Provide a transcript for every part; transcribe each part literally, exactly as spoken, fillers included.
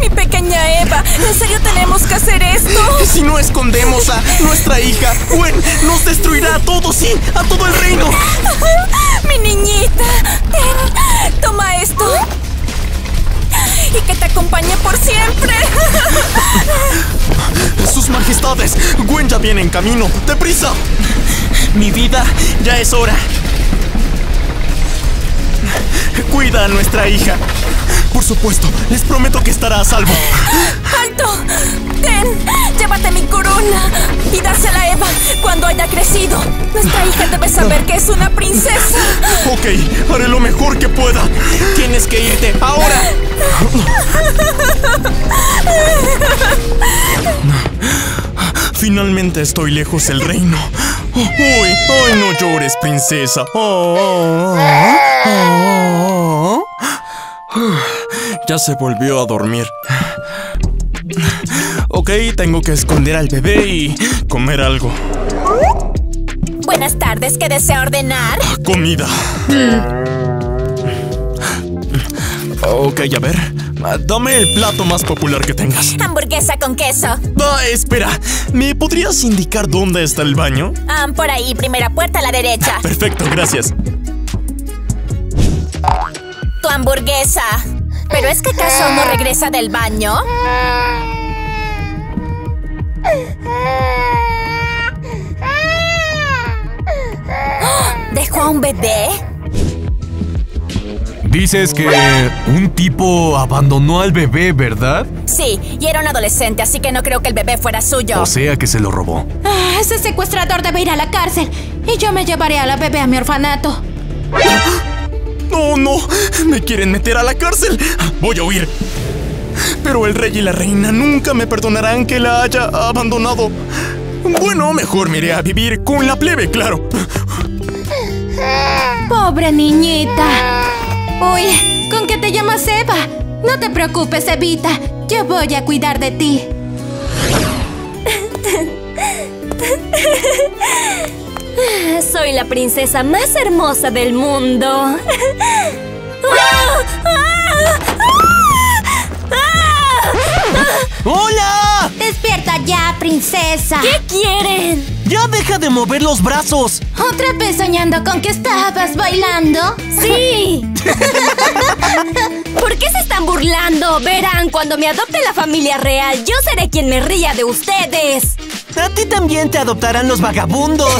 ¡Mi pequeña Eva! ¿En serio tenemos que hacer esto? Si no escondemos a nuestra hija, Gwen nos destruirá a todos, sí, a todo el reino. ¡Mi niñita! Ten, toma esto. Y que te acompañe por siempre. Sus majestades, Gwen ya viene en camino. ¡Deprisa! Mi vida, ya es hora. Cuida a nuestra hija. Por supuesto, les prometo que estará a salvo. ¡Alto! Ten, llévate mi corona y dásela a Eva cuando haya crecido. Nuestra hija debe saber que es una princesa. Ok, haré lo mejor que pueda. Tienes que irte ahora. Finalmente estoy lejos del reino. ¡Ay, ay, no llores, princesa! Oh, oh, oh, oh. Ya se volvió a dormir. Ok, tengo que esconder al bebé y comer algo. Buenas tardes, ¿qué desea ordenar? Comida. Mm. Ok, a ver. Dame el plato más popular que tengas. Hamburguesa con queso. Ah, espera. ¿Me podrías indicar dónde está el baño? Ah, por ahí, primera puerta a la derecha. Perfecto, gracias. Tu hamburguesa. ¿Pero es que acaso no regresa del baño? ¿Dejó a un bebé? Dices que un tipo abandonó al bebé, ¿verdad? Sí, y era un adolescente, así que no creo que el bebé fuera suyo. O sea que se lo robó. Ah, ese secuestrador debe ir a la cárcel. Y yo me llevaré a la bebé a mi orfanato. ¡Oh, no! ¡Me quieren meter a la cárcel! ¡Voy a huir! Pero el rey y la reina nunca me perdonarán que la haya abandonado. Bueno, mejor me iré a vivir con la plebe, claro. ¡Pobre niñita! Uy, ¿con qué te llamas Eva? No te preocupes, Evita. Yo voy a cuidar de ti. Soy la princesa más hermosa del mundo. ¡Hola! ¡Despierta ya, princesa! ¿Qué quieren? ¡Ya deja de mover los brazos! ¿Otra vez soñando con que estabas bailando? ¡Sí! ¿Por qué se están burlando? Verán, cuando me adopte la familia real, yo seré quien me ría de ustedes. A ti también te adoptarán los vagabundos.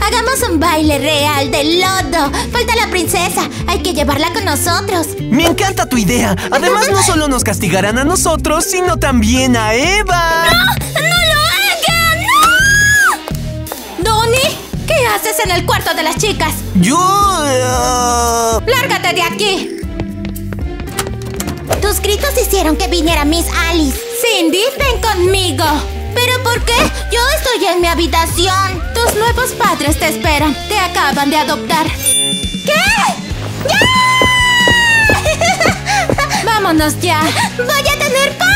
Hagamos un baile real de lodo. Falta la princesa. Hay que llevarla con nosotros. Me encanta tu idea. Además, no solo nos castigarán a nosotros, sino también a Eva. ¡No! ¡No lo hagan! ¡No! ¿Donnie? ¿Qué haces en el cuarto de las chicas? Yo... Uh... ¡Lárgate de aquí! Tus gritos hicieron que viniera Miss Alice. Cindy, ven conmigo. ¿Pero por qué? Yo estoy en mi habitación. Tus nuevos padres te esperan. Te acaban de adoptar. ¿Qué? ¡Ya! ¡Vámonos ya! ¡Voy a tener padres!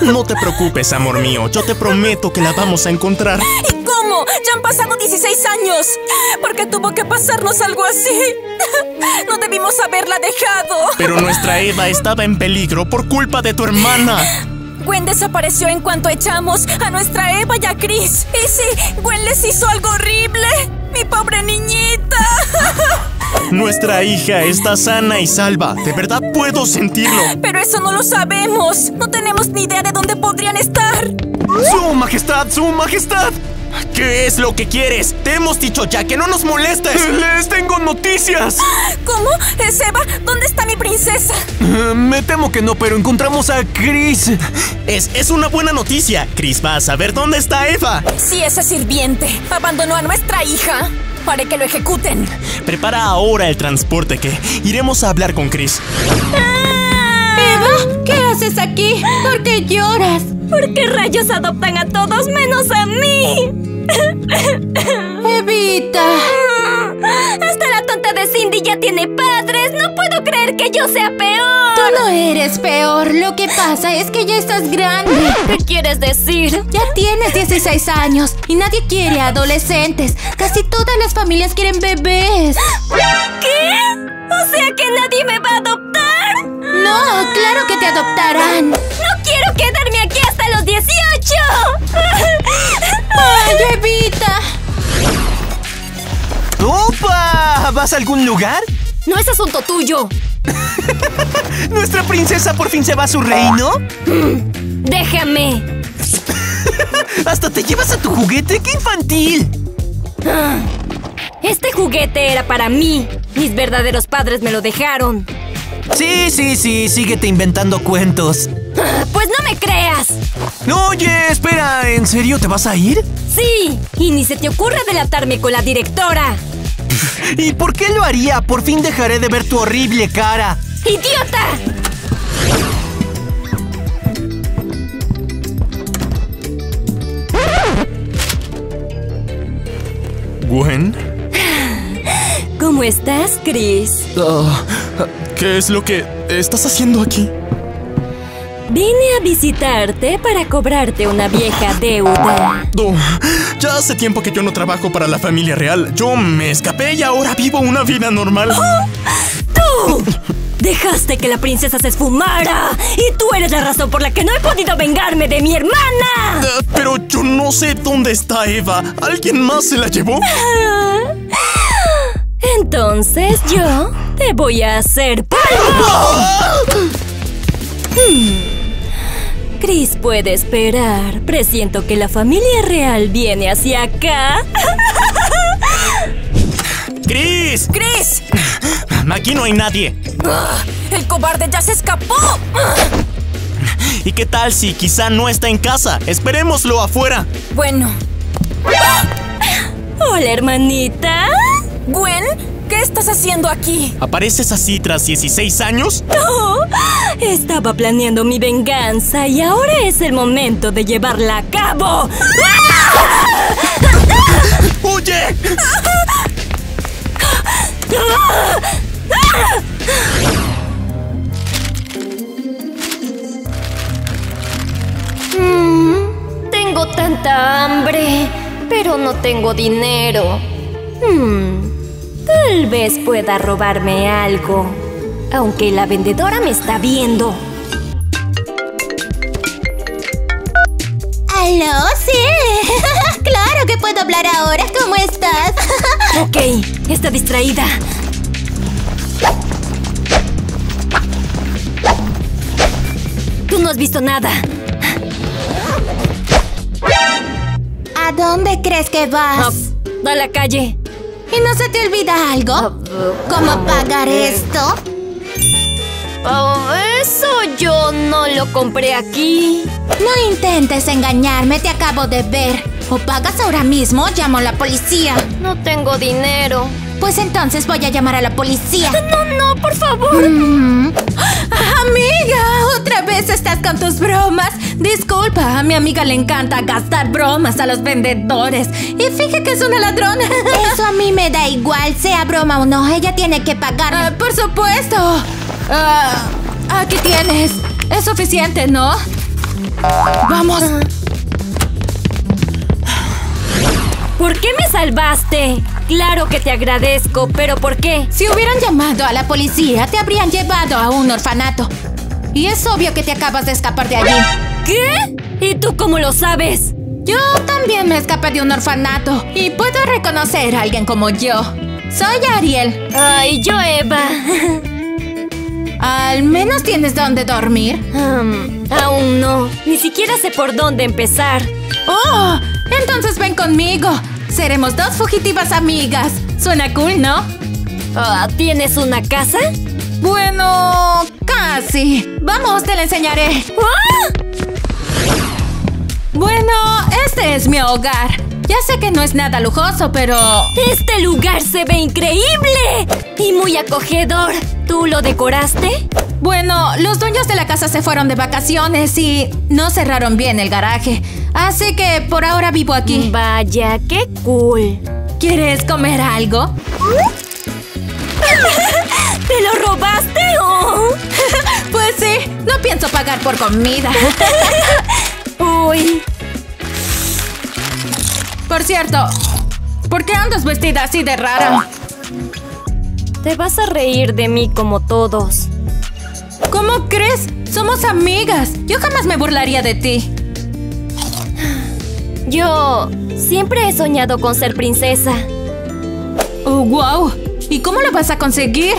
No te preocupes, amor mío. Yo te prometo que la vamos a encontrar. ¿Y cómo? Ya han pasado dieciséis años. ¿Por qué tuvo que pasarnos algo así? No debimos haberla dejado. Pero nuestra Eva estaba en peligro por culpa de tu hermana. Gwen desapareció en cuanto echamos a nuestra Eva y a Chris. ¿Y si Gwen les hizo algo horrible? ¡Mi pobre niñita! Nuestra hija está sana y salva. De verdad puedo sentirlo. Pero eso no lo sabemos. No tenemos ni idea de dónde podrían estar. ¡Su majestad! ¡Su majestad! ¿Qué es lo que quieres? Te hemos dicho ya que no nos molestes. ¡Les tengo noticias! ¿Cómo? ¿Es Eva? ¿Dónde está mi princesa? Uh, me temo que no, pero encontramos a Chris. Es, es una buena noticia. Chris va a saber dónde está Eva. Sí, ese sirviente abandonó a nuestra hija. ¡Haré que lo ejecuten! Prepara ahora el transporte que iremos a hablar con Chris. ¡Ah! Eva, ¿qué haces aquí? ¿Por qué lloras? ¿Por qué rayos adoptan a todos menos a mí? ¡Evita! ¡Hasta la tonta de Cindy ya tiene padres! ¡No puedo creer que yo sea peor! Tú no eres peor. Lo que pasa es que ya estás grande. ¿Qué quieres decir? Ya tienes dieciséis años y nadie quiere adolescentes. Casi todas las familias quieren bebés. ¿Qué? ¿O sea que nadie me va a adoptar? No, claro que te adoptarán. ¡No quiero quedarme aquí hasta los dieciocho! ¡Ay, Evita! ¡Opa! ¿Vas a algún lugar? No es asunto tuyo. ¿Nuestra princesa por fin se va a su reino? Mm, déjame. ¡Hasta te llevas a tu juguete! ¡Qué infantil! Este juguete era para mí. Mis verdaderos padres me lo dejaron. Sí, sí, sí. Síguete inventando cuentos. Pues no me creas. Oye, espera. ¿En serio te vas a ir? Sí. Y ni se te ocurra delatarme con la directora. ¿Y por qué lo haría? Por fin dejaré de ver tu horrible cara. ¡Idiota! ¿Gwen? ¿Cómo estás, Chris? Uh, ¿Qué es lo que estás haciendo aquí? Vine a visitarte para cobrarte una vieja deuda. Oh, ya hace tiempo que yo no trabajo para la familia real. Yo me escapé y ahora vivo una vida normal. Oh, ¡tú! ¡Dejaste que la princesa se esfumara! ¡Y tú eres la razón por la que no he podido vengarme de mi hermana! Uh, pero yo no sé dónde está Eva. ¿Alguien más se la llevó? Entonces yo te voy a hacer polvo. hmm. Chris puede esperar. Presiento que la familia real viene hacia acá. ¡Chris! ¡Chris! Aquí no hay nadie. ¡El cobarde ya se escapó! ¿Y qué tal si quizá no está en casa? Esperémoslo afuera. Bueno. Hola, hermanita. ¿Gwen? ¿Qué estás haciendo aquí? ¿Apareces así tras dieciséis años? No, estaba planeando mi venganza y ahora es el momento de llevarla a cabo. ¡Huye! Mm, tengo tanta hambre, pero no tengo dinero. Hmm... Tal vez pueda robarme algo, aunque la vendedora me está viendo. ¿Aló? Sí. Claro que puedo hablar ahora. ¿Cómo estás? Ok, está distraída. Tú no has visto nada. ¿A dónde crees que vas? Oh, a la calle. ¿Y no se te olvida algo? ¿Cómo pagar esto? Oh, eso yo no lo compré aquí. No intentes engañarme, te acabo de ver. O pagas ahora mismo o llamo a la policía. No tengo dinero. Pues entonces voy a llamar a la policía. No, no, por favor. Mm. Amiga, otra vez estás con tus bromas. Disculpa, a mi amiga le encanta gastar bromas a los vendedores. Y fíjate que es una ladrona. Eso a mí me da igual, sea broma o no. Ella tiene que pagar. Uh, por supuesto. Uh, aquí tienes. Es suficiente, ¿no? Vamos. ¿Por qué me salvaste? Claro que te agradezco, pero ¿por qué? Si hubieran llamado a la policía, te habrían llevado a un orfanato. Y es obvio que te acabas de escapar de allí. ¿Qué? ¿Y tú cómo lo sabes? Yo también me escapé de un orfanato. Y puedo reconocer a alguien como yo. Soy Ariel. Ay, yo Eva. ¿Al menos tienes dónde dormir? Um, aún no. Ni siquiera sé por dónde empezar. ¡Oh! Entonces ven conmigo. Seremos dos fugitivas amigas. Suena cool, ¿no? Uh, ¿Tienes una casa? Bueno, casi. Vamos, te la enseñaré. ¡Ah! Bueno, este es mi hogar. Ya sé que no es nada lujoso, pero... Este lugar lugar se ve increíble y muy acogedor. ¿Tú lo decoraste? Bueno, los dueños de la casa se fueron de vacaciones y no cerraron bien el garaje. Así que por ahora vivo aquí. Vaya, qué cool. ¿Quieres comer algo? ¿Te lo robaste? Oh. Pues sí, no pienso pagar por comida. Uy. Por cierto, ¿por qué andas vestida así de rara? Te vas a reír de mí como todos. ¿Cómo crees? Somos amigas. Yo jamás me burlaría de ti. Yo siempre he soñado con ser princesa. ¡Oh, wow! ¿Y cómo lo vas a conseguir?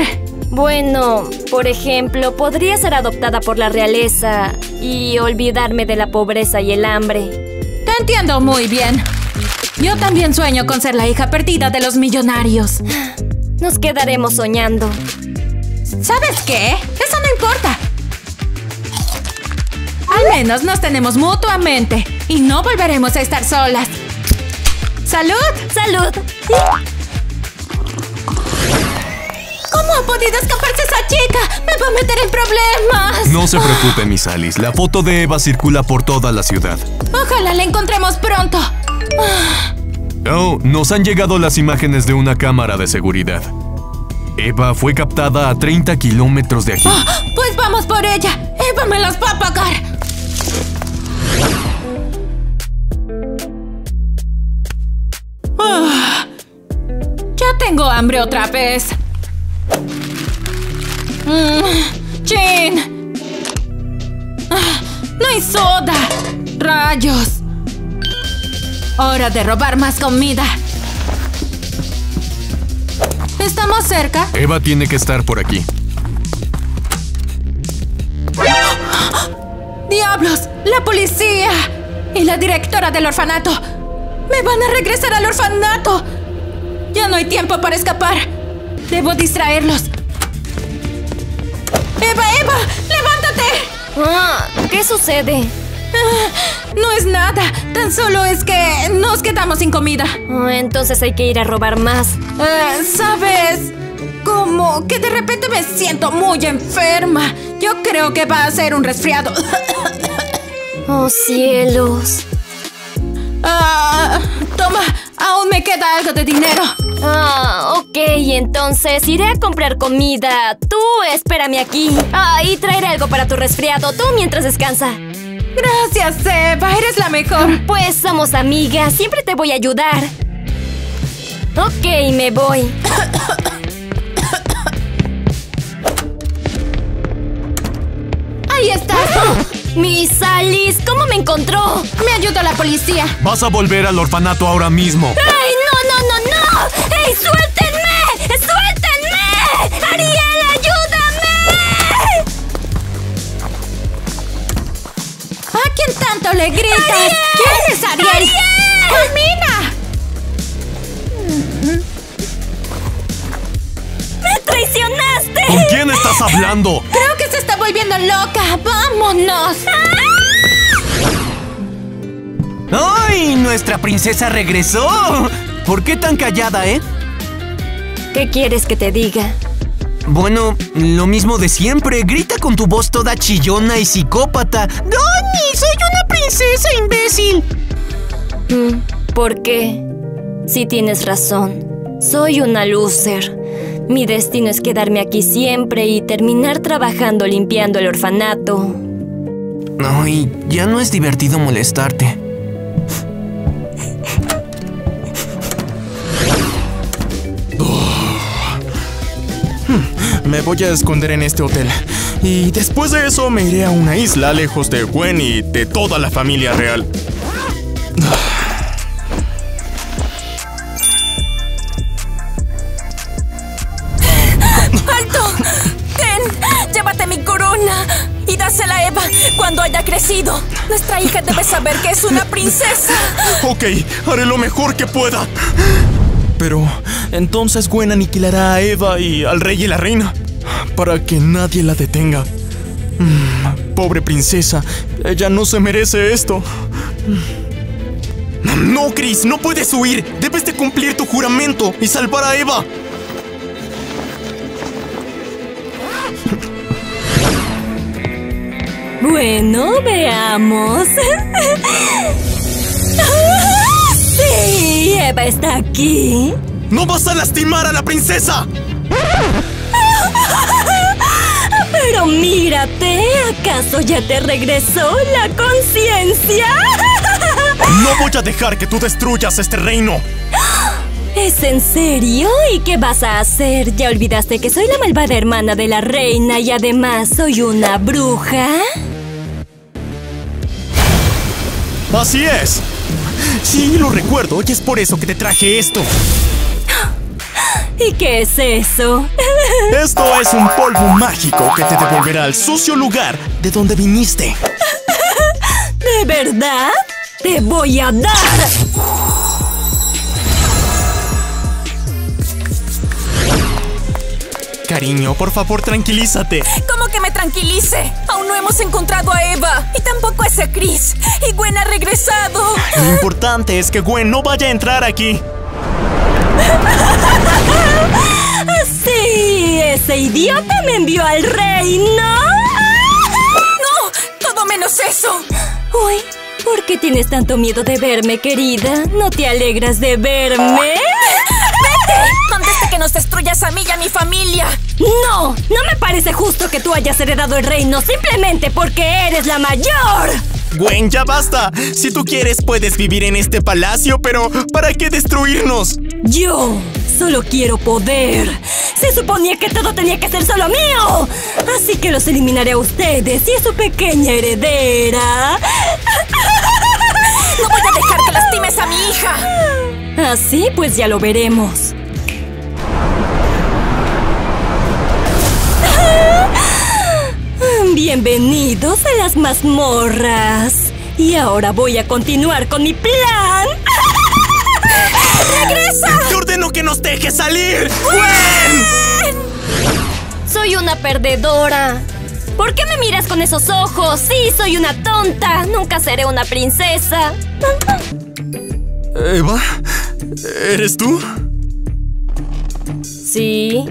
Bueno, por ejemplo, podría ser adoptada por la realeza y olvidarme de la pobreza y el hambre. Te entiendo muy bien. Yo también sueño con ser la hija perdida de los millonarios. Nos quedaremos soñando. ¿Sabes qué? Eso no importa. Al menos nos tenemos mutuamente y no volveremos a estar solas. ¡Salud! ¡Salud! ¿Cómo ha podido escaparse esa chica? ¡Me va a meter en problemas! No se preocupe, Miss Alice. La foto de Eva circula por toda la ciudad. Ojalá la encontremos pronto. Oh, nos han llegado las imágenes de una cámara de seguridad. Eva fue captada a treinta kilómetros de aquí. Oh, pues vamos por ella. Eva me las va a pagar. Oh, ya tengo hambre otra vez. Mm, ¡Chin! Ah, ¡no hay soda! ¡Rayos! Hora de robar más comida. ¿Estamos cerca? Eva tiene que estar por aquí. ¡Diablos! ¡La policía! ¡Y la directora del orfanato! ¡Me van a regresar al orfanato! ¡Ya no hay tiempo para escapar! ¡Debo distraerlos! ¡Eva, Eva! ¡Levántate! Ah, ¿qué sucede? Ah, no es nada. Tan solo es que nos quedamos sin comida. Ah, entonces hay que ir a robar más. Ah, ¿sabes? Como que de repente me siento muy enferma. Yo creo que va a ser un resfriado. Oh, cielos. Ah, toma, aún me queda algo de dinero. Ah, ok, entonces iré a comprar comida. Tú espérame aquí. Ah, y traeré algo para tu resfriado. Tú mientras descansa. Gracias, Eva, eres la mejor. Pues somos amigas, siempre te voy a ayudar. Ok, me voy. ¡Ahí está! ¡Miss Alice! ¿Cómo me encontró? Me ayudó la policía. Vas a volver al orfanato ahora mismo. ¡Ay, no, no, no, no! ¡Ey, suéltenme! ¡Suéltenme! ¡Ariel, ayúdame! ¿A quién tanto le gritas? ¡Ariel! ¿Quién es Ariel? ¡Ariel! ¡Camina! ¡Me traicionaste! ¿Con quién estás hablando? Creo que se está volviendo loca. ¡Vámonos! ¡Ay! ¡Nuestra princesa regresó! ¿Por qué tan callada, eh? ¿Qué quieres que te diga? Bueno, lo mismo de siempre. Grita con tu voz toda chillona y psicópata. ¡Donnie! ¡Soy una princesa, imbécil! ¿Por qué? Sí tienes razón. Soy una loser. Mi destino es quedarme aquí siempre y terminar trabajando limpiando el orfanato. Ay, ya no es divertido molestarte. Oh. Me voy a esconder en este hotel. Y después de eso me iré a una isla lejos de Gwen y de toda la familia real. Cuando haya crecido, nuestra hija debe saber que es una princesa. Ok, haré lo mejor que pueda. Pero entonces Gwen aniquilará a Eva y al rey y la reina para que nadie la detenga. Pobre princesa, ella no se merece esto. No, Chris, no puedes huir. Debes de cumplir tu juramento y salvar a Eva. Bueno, veamos. ¡Ah, sí! ¡Eva está aquí! ¡No vas a lastimar a la princesa! ¡Pero mírate! ¿Acaso ya te regresó la conciencia? ¡No voy a dejar que tú destruyas este reino! ¿Es en serio? ¿Y qué vas a hacer? ¿Ya olvidaste que soy la malvada hermana de la reina y además soy una bruja? ¡Así es! Sí, lo recuerdo y es por eso que te traje esto. ¿Y qué es eso? Esto es un polvo mágico que te devolverá al sucio lugar de donde viniste. ¿De verdad? ¡Te voy a dar! Cariño, por favor, tranquilízate. ¿Cómo que me tranquilice? Aún no hemos encontrado a Eva. Y tampoco a ese Chris. Y Gwen ha regresado. Lo importante es que Gwen no vaya a entrar aquí. ¡Sí! ¡Ese idiota me envió al reino! ¡No! ¡Todo menos eso! Uy, ¿por qué tienes tanto miedo de verme, querida? ¿No te alegras de verme? ¡Vete! Antes de que nos destruyas a mí y a mi familia. ¡No! No me parece justo que tú hayas heredado el reino simplemente porque eres la mayor. Gwen, ya basta. Si tú quieres, puedes vivir en este palacio, pero ¿para qué destruirnos? Yo solo quiero poder. Se suponía que todo tenía que ser solo mío. Así que los eliminaré a ustedes y a su pequeña heredera. No voy a dejar que lastimes a mi hija. Así pues ya lo veremos. Bienvenidos a las mazmorras. Y ahora voy a continuar con mi plan. ¡Regresa! ¡Te ordeno que nos dejes salir! ¡Gwen! Soy una perdedora. ¿Por qué me miras con esos ojos? Sí, soy una tonta. Nunca seré una princesa. ¿Eva? ¿Eres tú? Sí.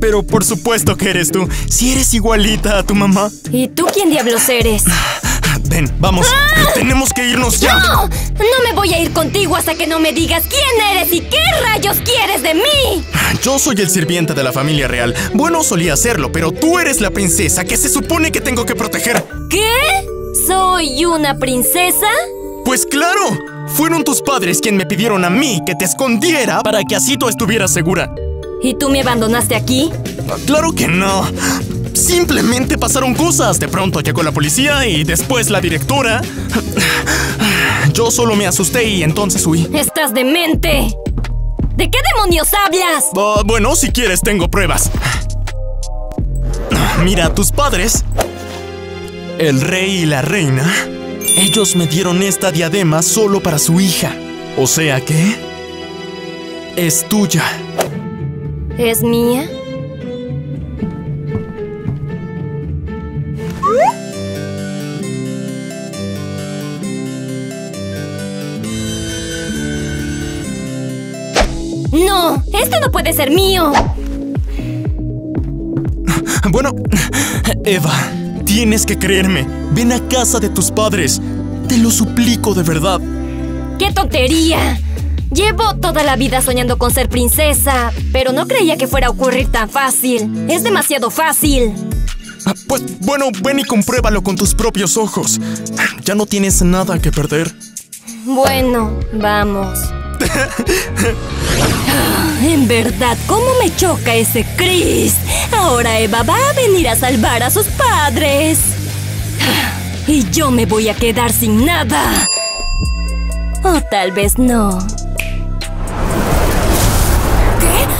Pero por supuesto que eres tú. Si eres igualita a tu mamá. ¿Y tú quién diablos eres? Ven, vamos. ¡Ah! Tenemos que irnos ya. ¡No! No me voy a ir contigo hasta que no me digas quién eres y qué rayos quieres de mí. Yo soy el sirviente de la familia real. Bueno, solía hacerlo, pero tú eres la princesa que se supone que tengo que proteger. ¿Qué? ¿Soy una princesa? Pues claro. Fueron tus padres quienes me pidieron a mí que te escondiera para que así tú estuvieras segura. ¿Y tú me abandonaste aquí? ¡Claro que no! Simplemente pasaron cosas. De pronto llegó la policía y después la directora. Yo solo me asusté y entonces huí. ¡Estás demente! ¿De qué demonios hablas? Uh, bueno, si quieres tengo pruebas. Mira, tus padres, el rey y la reina, ellos me dieron esta diadema solo para su hija. O sea que es tuya. ¿Es mía? ¡No! ¡Esto no puede ser mío! Bueno, Eva, tienes que creerme. Ven a casa de tus padres. Te lo suplico de verdad. ¡Qué tontería! Llevo toda la vida soñando con ser princesa, pero no creía que fuera a ocurrir tan fácil. ¡Es demasiado fácil! Ah, pues, bueno, ven y compruébalo con tus propios ojos. Ya no tienes nada que perder. Bueno, vamos. En verdad, ¿cómo me choca ese Chris? Ahora Eva va a venir a salvar a sus padres. Y yo me voy a quedar sin nada. O tal vez no.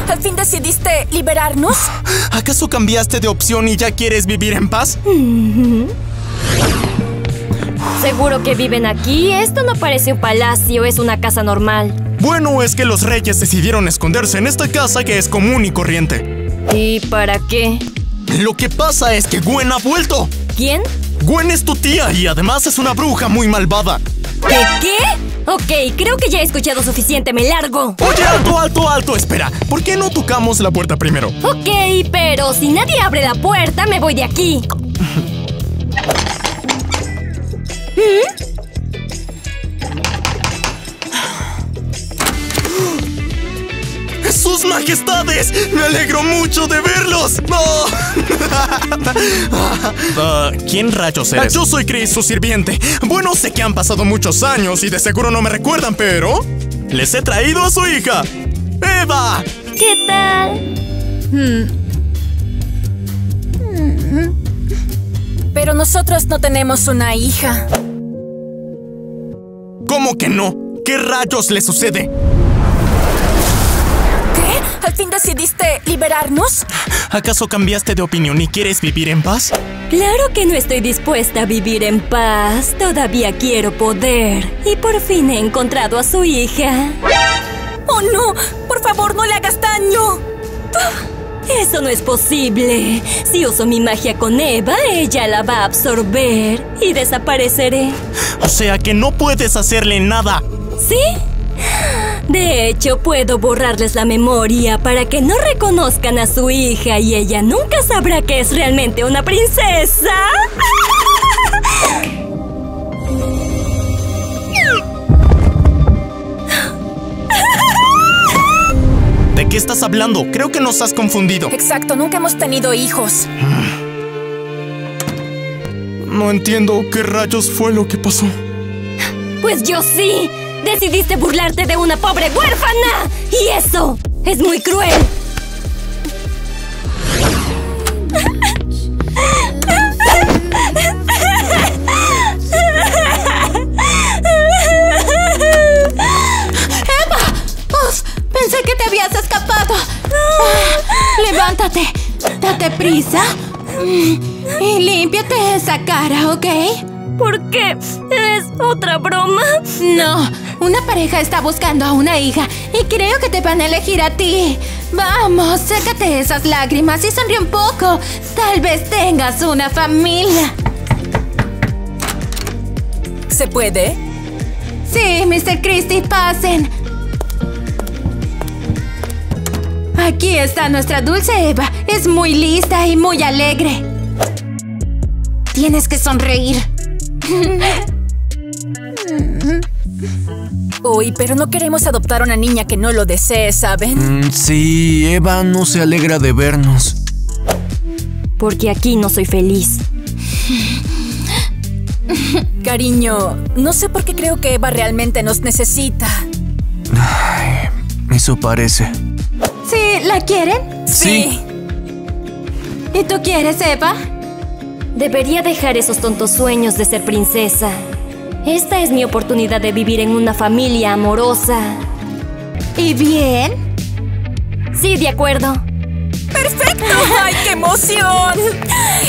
¿Al fin decidiste liberarnos? ¿Acaso cambiaste de opción y ya quieres vivir en paz? Mm-hmm. Seguro que viven aquí. Esto no parece un palacio, es una casa normal. Bueno, es que los reyes decidieron esconderse en esta casa que es común y corriente. ¿Y para qué? Lo que pasa es que Gwen ha vuelto. ¿Quién? Gwen es tu tía y además es una bruja muy malvada. ¿Qué? ¿Qué? Ok, creo que ya he escuchado suficiente, me largo. Oye, alto, alto, alto, espera. ¿Por qué no tocamos la puerta primero? Ok, pero si nadie abre la puerta, me voy de aquí. ¿Mm? ¡Sus majestades! ¡Me alegro mucho de verlos! ¡Oh! uh, ¿Quién rayos eres? Yo soy Chris, su sirviente. Bueno, sé que han pasado muchos años y de seguro no me recuerdan, pero... ¡les he traído a su hija! ¡Eva! ¿Qué tal? Hmm. Pero nosotros no tenemos una hija. ¿Cómo que no? ¿Qué rayos le sucede? ¿Al fin decidiste liberarnos? ¿Acaso cambiaste de opinión y quieres vivir en paz? Claro que no estoy dispuesta a vivir en paz. Todavía quiero poder. Y por fin he encontrado a su hija. ¡Oh, no! ¡Por favor, no le hagas daño! Eso no es posible. Si uso mi magia con Eva, ella la va a absorber y desapareceré. O sea que no puedes hacerle nada. ¿Sí? De hecho, puedo borrarles la memoria para que no reconozcan a su hija y ella nunca sabrá que es realmente una princesa. ¿De qué estás hablando? Creo que nos has confundido. Exacto, nunca hemos tenido hijos. No entiendo qué rayos fue lo que pasó. Pues yo sí. Decidiste burlarte de una pobre huérfana. Y eso es muy cruel. ¡Eva! ¡Uf! Pensé que te habías escapado. Ah, levántate. Date prisa. Y límpiate esa cara, ¿ok? ¿Por qué? ¿Es otra broma? No. Una pareja está buscando a una hija y creo que te van a elegir a ti. Vamos, sécate esas lágrimas y sonríe un poco. Tal vez tengas una familia. ¿Se puede? Sí, mister Christie, pasen. Aquí está nuestra dulce Eva. Es muy lista y muy alegre. Tienes que sonreír. Uy, pero no queremos adoptar a una niña que no lo desee, ¿saben? Mm, sí, Eva no se alegra de vernos. Porque aquí no soy feliz. Cariño, no sé por qué creo que Eva realmente nos necesita. Ay, eso parece. ¿Sí? ¿La quieren? Sí. sí. ¿Y tú quieres, Eva? Debería dejar esos tontos sueños de ser princesa. Esta es mi oportunidad de vivir en una familia amorosa. ¿Y bien? Sí, de acuerdo. ¡Perfecto! ¡Ay, qué emoción!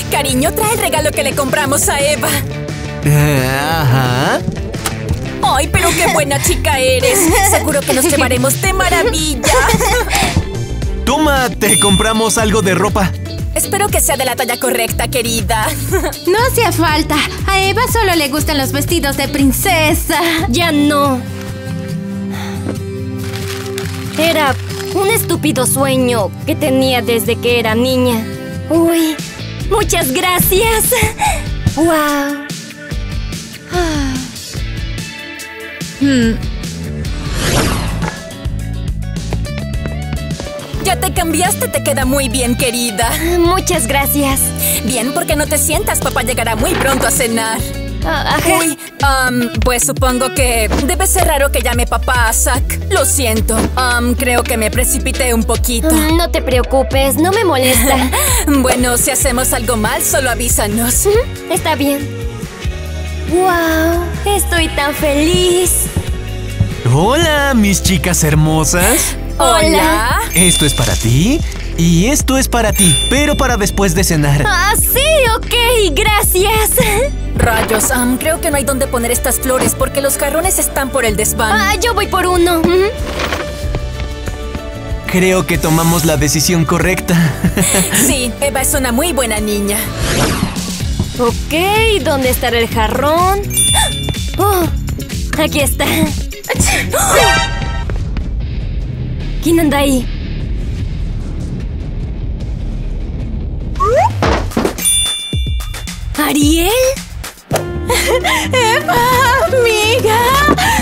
Cariño, trae el regalo que le compramos a Eva. Ajá. ¡Ay, pero qué buena chica eres! Seguro que nos llevaremos de maravilla. Toma, te compramos algo de ropa. Espero que sea de la talla correcta, querida. No hacía falta. A Eva solo le gustan los vestidos de princesa. Ya no. Era un estúpido sueño que tenía desde que era niña. Uy, muchas gracias. Wow. Ah. Hmm. Ya te cambiaste, te queda muy bien, querida. Muchas gracias. Bien, porque no te sientas, papá llegará muy pronto a cenar. Uh, ajá. Uy, um, pues supongo que debe ser raro que llame papá a Zack. Lo siento, um, creo que me precipité un poquito. Uh, no te preocupes, no me molesta. Bueno, si hacemos algo mal, solo avísanos. Uh-huh. Está bien. ¡Wow! Estoy tan feliz. Hola, mis chicas hermosas. Hola. Esto es para ti y esto es para ti, pero para después de cenar. Ah, sí, ok, gracias. Rayos, um, creo que no hay dónde poner estas flores porque los jarrones están por el desván. Ah, yo voy por uno. ¿Mm? Creo que tomamos la decisión correcta. Sí, Eva es una muy buena niña. Ok, ¿dónde estará el jarrón? Oh. Aquí está. ¿Quién anda ahí? ¿Ariel? ¡Eva! ¡Amiga!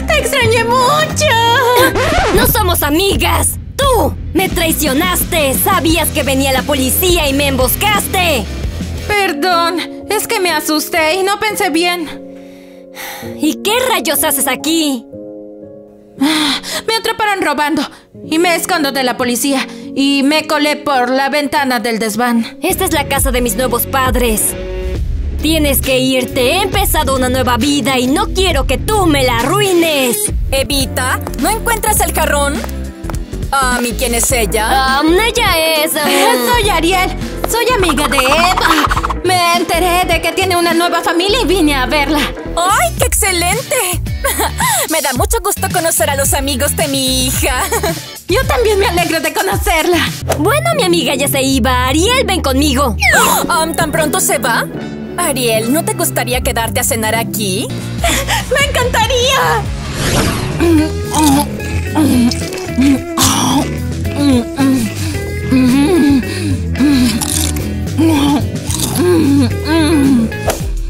¡Te extrañé mucho! ¡No somos amigas! ¡Tú! ¡Me traicionaste! ¡Sabías que venía la policía y me emboscaste! Perdón, es que me asusté y no pensé bien. ¿Y qué rayos haces aquí? Me atraparon robando y me escondo de la policía y me colé por la ventana del desván. Esta es la casa de mis nuevos padres. Tienes que irte. He empezado una nueva vida y no quiero que tú me la arruines. Evita, ¿no encuentras el jarrón? Ah, um, ¿y quién es ella? Um, ella es... Um... Soy Ariel. Soy amiga de Eva. Me enteré de que tiene una nueva familia y vine a verla. ¡Ay, qué excelente! Me da mucho gusto conocer a los amigos de mi hija. Yo también me alegro de conocerla. Bueno, mi amiga ya se iba. Ariel, ven conmigo. Um, ¿Tan pronto se va? Ariel, ¿no te gustaría quedarte a cenar aquí? ¡Me encantaría!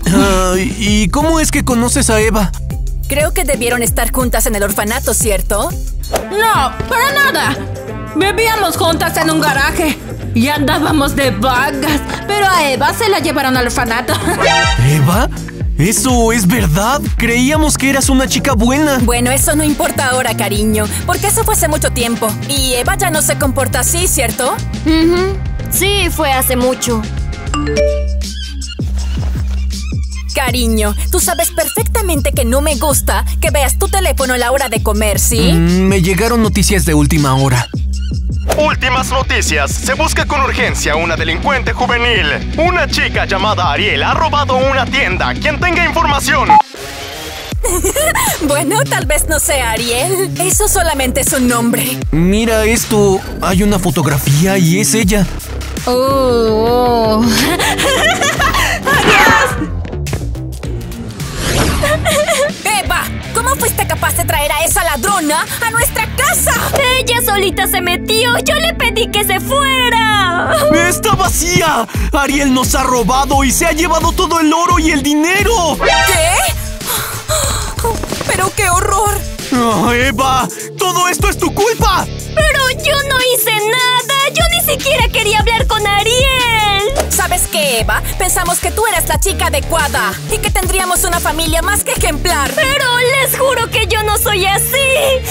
Uh, ¿Y cómo es que conoces a Eva? Creo que debieron estar juntas en el orfanato, ¿cierto? No, para nada. Bebíamos juntas en un garaje. Y andábamos de vagas, pero a Eva se la llevaron al orfanato. ¿Eva? ¿Eso es verdad? Creíamos que eras una chica buena. Bueno, eso no importa ahora, cariño, porque eso fue hace mucho tiempo. Y Eva ya no se comporta así, ¿cierto? Uh-huh. Sí, fue hace mucho. Cariño, tú sabes perfectamente que no me gusta que veas tu teléfono a la hora de comer, ¿sí? Mm, me llegaron noticias de última hora. Últimas noticias. Se busca con urgencia una delincuente juvenil. Una chica llamada Ariel ha robado una tienda. Quien tenga información. Bueno, tal vez no sea Ariel. Eso solamente es un nombre. Mira esto. Hay una fotografía y es ella. Oh, oh. ¡Eva! ¿Cómo fuiste capaz de traer a esa ladrona a nuestra casa? Ella solita se metió. Yo le pedí que se fuera. ¡Está vacía! Ariel nos ha robado y se ha llevado todo el oro y el dinero. ¿Qué? ¡Pero qué horror! Oh, ¡Eva! ¡Todo esto es tu culpa! ¡Pero yo no hice nada! ¡Yo ni siquiera quería hablar con Ariel! ¿Sabes qué, Eva? Pensamos que tú eras la chica adecuada y que tendríamos una familia más que ejemplar. ¡Pero les juro que yo no soy así!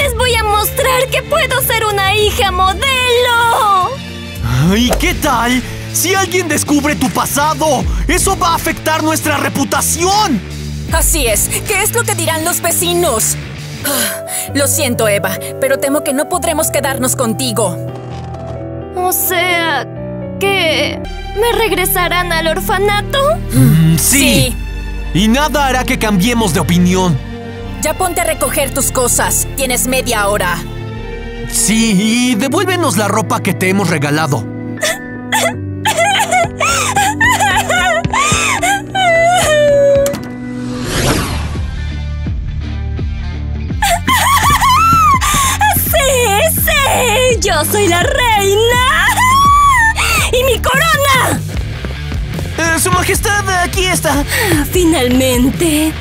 ¡Les voy a mostrar que puedo ser una hija modelo! ¿Y qué tal si alguien descubre tu pasado? ¡Eso va a afectar nuestra reputación! Así es. ¿Qué es lo que dirán los vecinos? Lo siento, Eva, pero temo que no podremos quedarnos contigo. O sea, ¿que me regresarán al orfanato? Mm, sí. sí. Y nada hará que cambiemos de opinión. Ya ponte a recoger tus cosas. Tienes media hora. Sí, y devuélvenos la ropa que te hemos regalado. ¡Yo soy la reina! ¡Y mi corona! Eh, ¡Su majestad, aquí está! ¡Finalmente!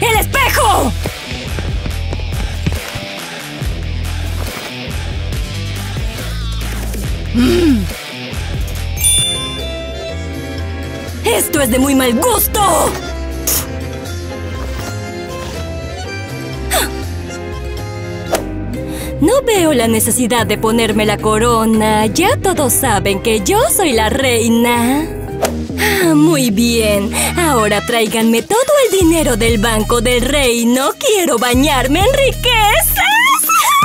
¡El espejo! Mm. ¡Esto es de muy mal gusto! No veo la necesidad de ponerme la corona. Ya todos saben que yo soy la reina. Ah, muy bien. Ahora tráiganme todo el dinero del banco del reino. Quiero bañarme en riquezas.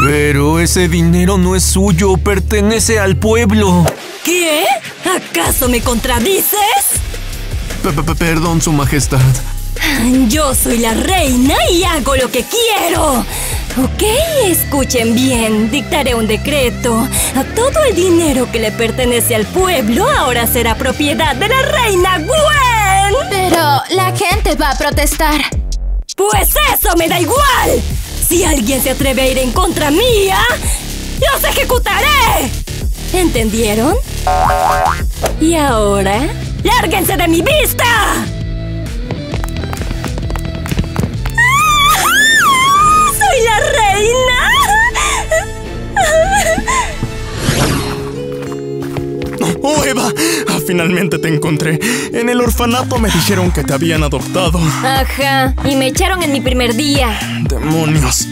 Pero ese dinero no es suyo. Pertenece al pueblo. ¿Qué? ¿Acaso me contradices? Perdón, Su Majestad. Yo soy la reina y hago lo que quiero. Ok, escuchen bien. Dictaré un decreto. A todo el dinero que le pertenece al pueblo ahora será propiedad de la reina Gwen. Pero la gente va a protestar. ¡Pues eso me da igual! Si alguien se atreve a ir en contra mía, ¡los ejecutaré! ¿Entendieron? Y ahora, ¡lárguense de mi vista! ¡Ah! ¡Soy la reina! ¡Oh, Eva! Finalmente te encontré. En el orfanato me dijeron que te habían adoptado. Ajá, y me echaron en mi primer día. ¡Demonios!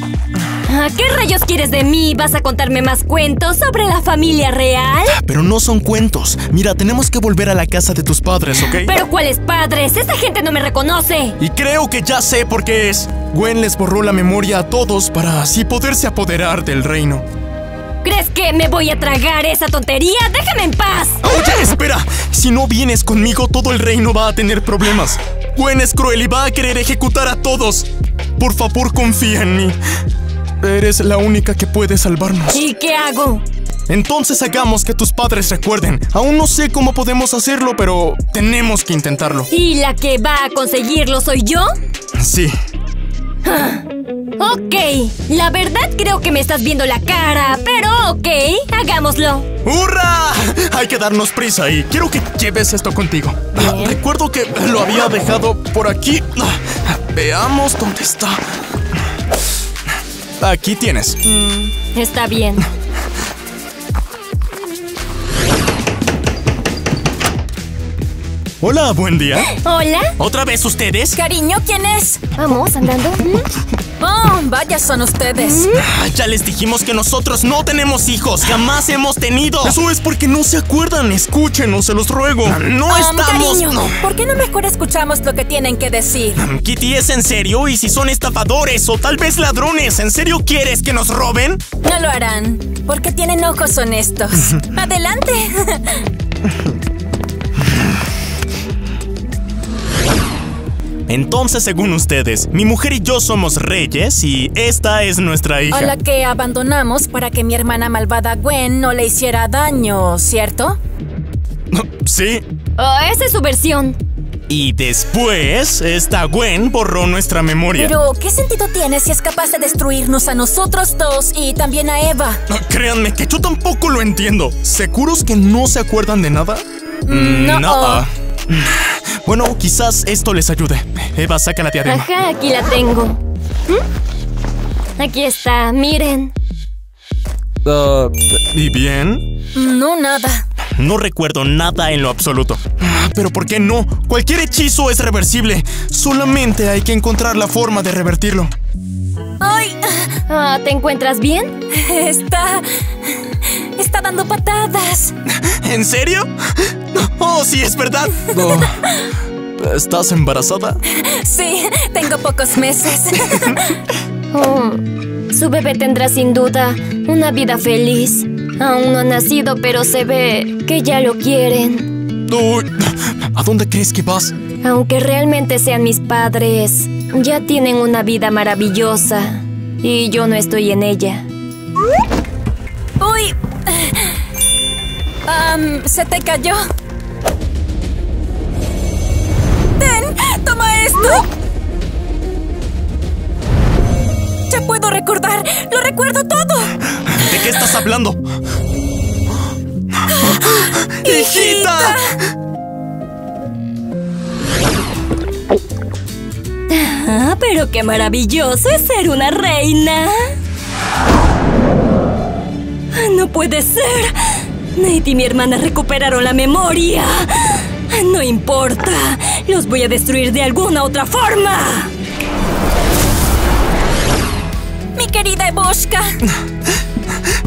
¿Qué rayos quieres de mí? ¿Vas a contarme más cuentos sobre la familia real? Pero no son cuentos. Mira, tenemos que volver a la casa de tus padres, ¿ok? ¿Pero cuáles padres? ¡Esta gente no me reconoce! Y creo que ya sé por qué es. Gwen les borró la memoria a todos para así poderse apoderar del reino. ¿Crees que me voy a tragar esa tontería? ¡Déjame en paz! ¡Oye, espera! Si no vienes conmigo, todo el reino va a tener problemas. Gwen es cruel y va a querer ejecutar a todos. Por favor, confía en mí. Eres la única que puede salvarnos. ¿Y qué hago? Entonces hagamos que tus padres recuerden. Aún no sé cómo podemos hacerlo, pero tenemos que intentarlo. ¿Y la que va a conseguirlo soy yo? Sí. Ok, la verdad creo que me estás viendo la cara, pero ok, hagámoslo. ¡Hurra! Hay que darnos prisa y quiero que lleves esto contigo. Ah, recuerdo que lo había dejado por aquí. Ah, veamos dónde está. Aquí tienes. Mm, está bien. Hola, buen día. Hola. ¿Otra vez ustedes? Cariño, ¿quién es? Vamos, andando. Oh, vaya son ustedes. Ah, ya les dijimos que nosotros no tenemos hijos. Jamás hemos tenido. Eso es porque no se acuerdan. Escúchenos, se los ruego. No um, estamos... Cariño, no. ¿Por qué no mejor escuchamos lo que tienen que decir? Um, Kitty, ¿es en serio? ¿Y si son estafadores o tal vez ladrones? ¿En serio quieres que nos roben? No lo harán, porque tienen ojos honestos. Adelante. Entonces, según ustedes, mi mujer y yo somos reyes y esta es nuestra hija. A la que abandonamos para que mi hermana malvada Gwen no le hiciera daño, ¿cierto? Sí. Oh, esa es su versión. Y después, esta Gwen borró nuestra memoria. Pero, ¿qué sentido tiene si es capaz de destruirnos a nosotros dos y también a Eva? No, créanme que yo tampoco lo entiendo. ¿Seguros que no se acuerdan de nada? Mm, no. Nada. Bueno, quizás esto les ayude. Eva, saca la diadema. Ajá, aquí la tengo. ¿Mm? Aquí está, miren. Uh, ¿Y bien? No, nada. No recuerdo nada en lo absoluto. Pero ¿por qué no? Cualquier hechizo es reversible. Solamente hay que encontrar la forma de revertirlo. ¡Ay! Ah, ¿te encuentras bien? Está... está dando patadas. ¿En serio? Oh, sí, es verdad. Oh. ¿Estás embarazada? Sí, tengo pocos meses. Oh, su bebé tendrá sin duda una vida feliz. Aún no ha nacido, pero se ve que ya lo quieren. Oh, ¿a dónde crees que vas? Aunque realmente sean mis padres, ya tienen una vida maravillosa. Y yo no estoy en ella. ¡Uy! Um, ¿se te cayó? ¡Ten! ¡Toma esto! ¡Ya puedo recordar! ¡Lo recuerdo todo! ¿De qué estás hablando? ¡Hijita! Ah, pero qué maravilloso es ser una reina. ¡No puede ser! Nate y mi hermana recuperaron la memoria. No importa. Los voy a destruir de alguna otra forma. Mi querida Eboshka.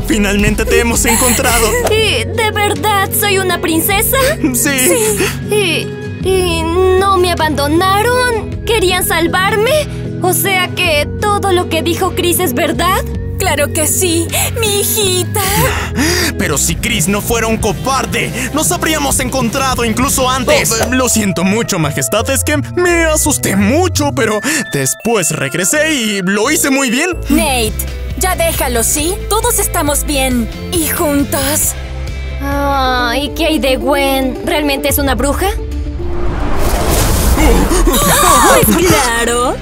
Finalmente te hemos encontrado. ¿Y de verdad soy una princesa? Sí. Sí. ¿Y, y no me abandonaron? ¿Querían salvarme? O sea que todo lo que dijo Chris es verdad. ¡Claro que sí, mi hijita! Pero si Chris no fuera un cobarde, nos habríamos encontrado incluso antes. Oh, lo siento mucho, majestad, es que me asusté mucho, pero después regresé y lo hice muy bien. Nate, ya déjalo, ¿sí? Todos estamos bien y juntos. Oh, ¿y qué hay de Gwen? ¿Realmente es una bruja? ¡Pues claro!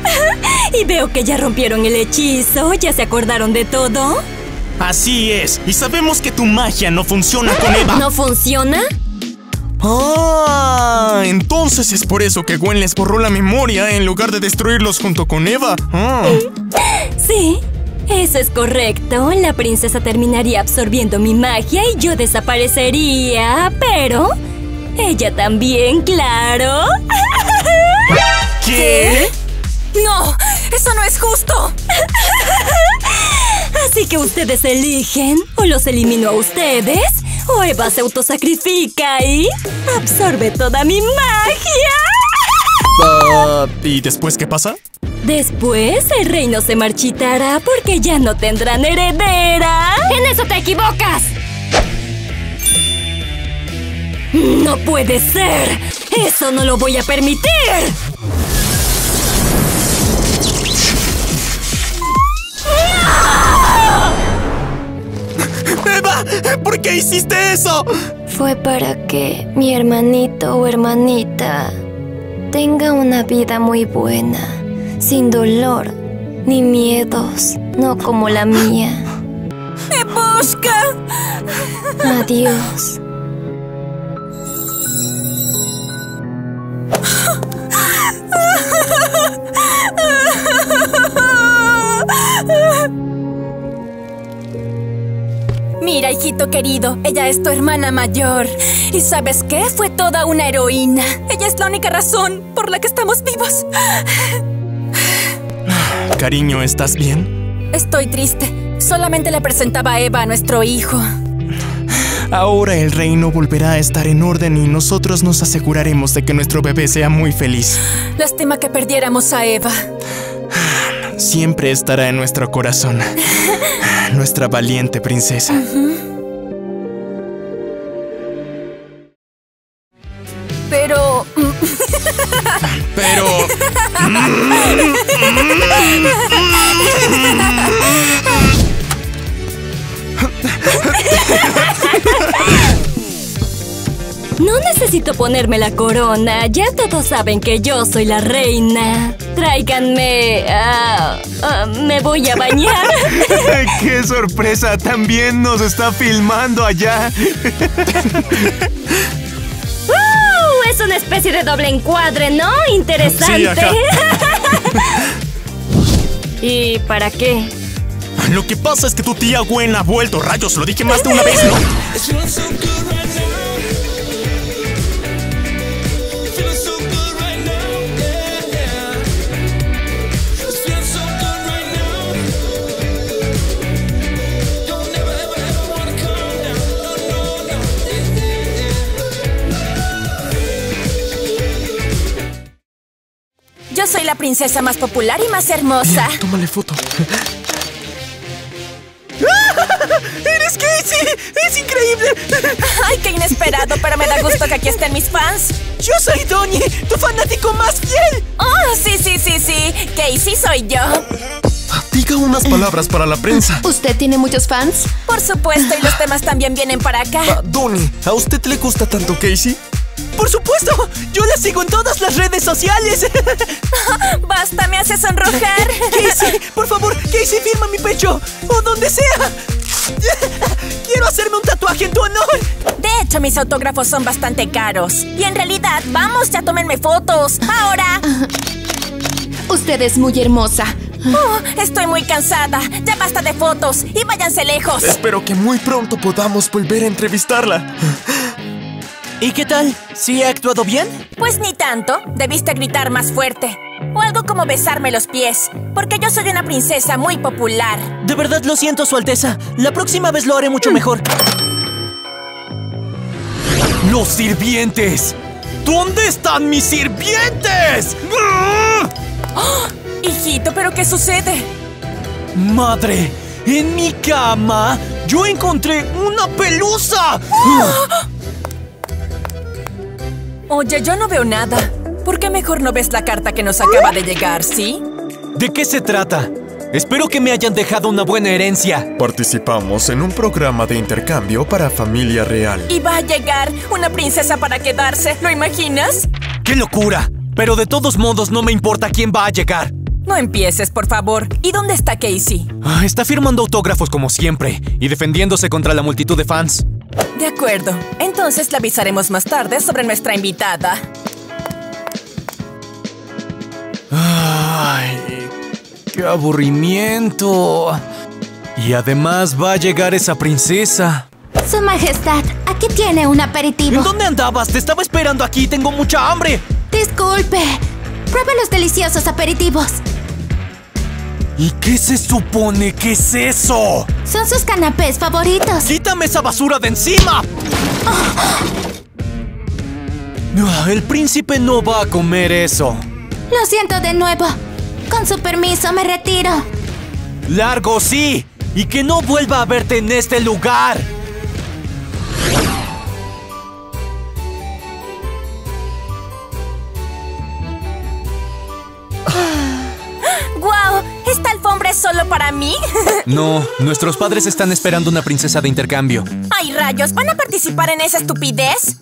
Y veo que ya rompieron el hechizo. ¿Ya se acordaron de todo? Así es. Y sabemos que tu magia no funciona con Eva. ¿No funciona? Ah, entonces es por eso que Gwen les borró la memoria en lugar de destruirlos junto con Eva. Ah. Sí, eso es correcto. La princesa terminaría absorbiendo mi magia y yo desaparecería. Pero... ella también, claro. ¿Qué? ¿Qué? ¡No! ¡Eso no es justo! Así que ustedes eligen, o los elimino a ustedes, o Eva se autosacrifica y absorbe toda mi magia. Uh, ¿Y después qué pasa? Después el reino se marchitará porque ya no tendrán heredera. ¡En eso te equivocas! ¡No puede ser! ¡Eso no lo voy a permitir! ¡Eva! ¿Por qué hiciste eso? Fue para que mi hermanito o hermanita tenga una vida muy buena, sin dolor ni miedos, no como la mía. ¡Me busca! Adiós. Mira, hijito querido, ella es tu hermana mayor. ¿Y sabes qué? Fue toda una heroína. Ella es la única razón por la que estamos vivos. Cariño, ¿estás bien? Estoy triste. Solamente le presentaba a Eva a nuestro hijo. Ahora el reino volverá a estar en orden y nosotros nos aseguraremos de que nuestro bebé sea muy feliz. Lástima que perdiéramos a Eva. Siempre estará en nuestro corazón. Nuestra valiente princesa. Pero... Pero... No necesito ponerme la corona. Ya todos saben que yo soy la reina. Tráiganme... Uh, uh, me voy a bañar. ¡Qué sorpresa! También nos está filmando allá. uh, es una especie de doble encuadre, ¿no? Interesante. Sí, ¿y para qué? Lo que pasa es que tu tía Gwen ha vuelto. Rayos, lo dije más de una vez, ¿no? Soy la princesa más popular y más hermosa. Mira, tómale foto. ¡Eres Casey! ¡Es increíble! ¡Ay, qué inesperado! Pero me da gusto que aquí estén mis fans. Yo soy Donnie, tu fanático más fiel. Oh, sí, sí, sí, sí. Casey soy yo. Diga unas palabras para la prensa. ¿Usted tiene muchos fans? Por supuesto, y los temas también vienen para acá. Ah, Donnie, ¿a usted le gusta tanto Casey? ¡Por supuesto! ¡Yo la sigo en todas las redes sociales! ¡Basta! ¡Me hace sonrojar! ¡Casey! ¡Por favor! ¡Casey, firma mi pecho! ¡O donde sea! ¡Quiero hacerme un tatuaje en tu honor! De hecho, mis autógrafos son bastante caros. Y en realidad, ¡vamos! ¡Ya tómenme fotos! ¡Ahora! Usted es muy hermosa. Oh, estoy muy cansada. Ya basta de fotos y váyanse lejos. Espero que muy pronto podamos volver a entrevistarla. ¿Y qué tal? ¿Sí he actuado bien? Pues ni tanto. Debiste gritar más fuerte. O algo como besarme los pies. Porque yo soy una princesa muy popular. De verdad lo siento, Su Alteza. La próxima vez lo haré mucho mejor. ¡Los sirvientes! ¿Dónde están mis sirvientes? ¡Oh! Hijito, ¿pero qué sucede? ¡Madre! En mi cama yo encontré una pelusa. ¡Oh! Oye, yo no veo nada. ¿Por qué mejor no ves la carta que nos acaba de llegar, sí? ¿De qué se trata? Espero que me hayan dejado una buena herencia. Participamos en un programa de intercambio para familia real. Y va a llegar una princesa para quedarse, ¿lo imaginas? ¡Qué locura! Pero de todos modos no me importa quién va a llegar. No empieces, por favor. ¿Y dónde está Casey? Ah, está firmando autógrafos como siempre y defendiéndose contra la multitud de fans. De acuerdo. Entonces le avisaremos más tarde sobre nuestra invitada. Ay, qué aburrimiento. Y además va a llegar esa princesa. Su Majestad, aquí tiene un aperitivo. ¿Dónde andabas? Te estaba esperando aquí. Tengo mucha hambre. Disculpe. Prueba los deliciosos aperitivos. ¿Y qué se supone que es eso? Son sus canapés favoritos. ¡Quítame esa basura de encima! Oh. El príncipe no va a comer eso. Lo siento de nuevo. Con su permiso me retiro. ¡Largo, sí! ¡Y que no vuelva a verte en este lugar! ¿Esta alfombra es solo para mí? No, nuestros padres están esperando una princesa de intercambio. ¡Ay, rayos! ¿Van a participar en esa estupidez?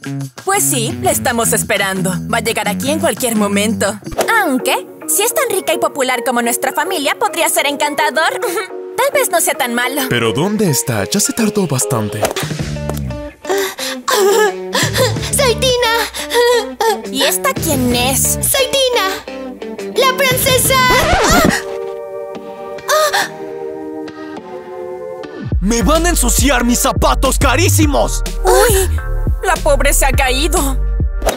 Pues sí, la estamos esperando. Va a llegar aquí en cualquier momento. Aunque, si es tan rica y popular como nuestra familia, podría ser encantador. Tal vez no sea tan malo. ¿Pero dónde está? Ya se tardó bastante. ¡Soy Tina! ¿Y esta quién es? ¡Soy Tina! ¡La princesa! ¡Ah! ¡Me van a ensuciar mis zapatos carísimos! ¡Uy! ¡La pobre se ha caído! ¡Guau!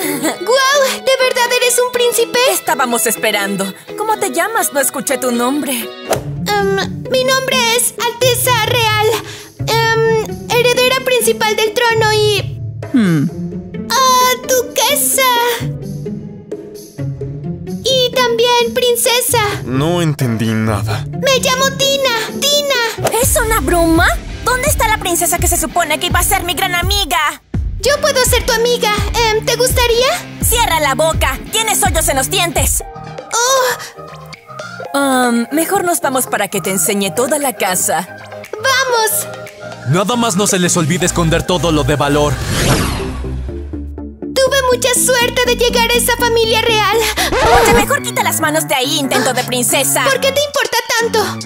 ¿De verdad eres un príncipe? Te estábamos esperando. ¿Cómo te llamas? No escuché tu nombre. Um, mi nombre es Alteza Real. Um, heredera principal del trono y... ¡Ah, hmm. uh, tu casa! Y también princesa. No entendí nada. Me llamo Tina. ¡Tina! ¿Es una broma? ¿Dónde está la princesa que se supone que iba a ser mi gran amiga? Yo puedo ser tu amiga. Eh, ¿Te gustaría? ¡Cierra la boca! ¡Tienes hoyos en los dientes! Oh. Um, mejor nos vamos para que te enseñe toda la casa. ¡Vamos! Nada más no se les olvide esconder todo lo de valor. Mucha suerte de llegar a esa familia real. Oye, mejor quita las manos de ahí, intento de princesa. ¿Por qué te importa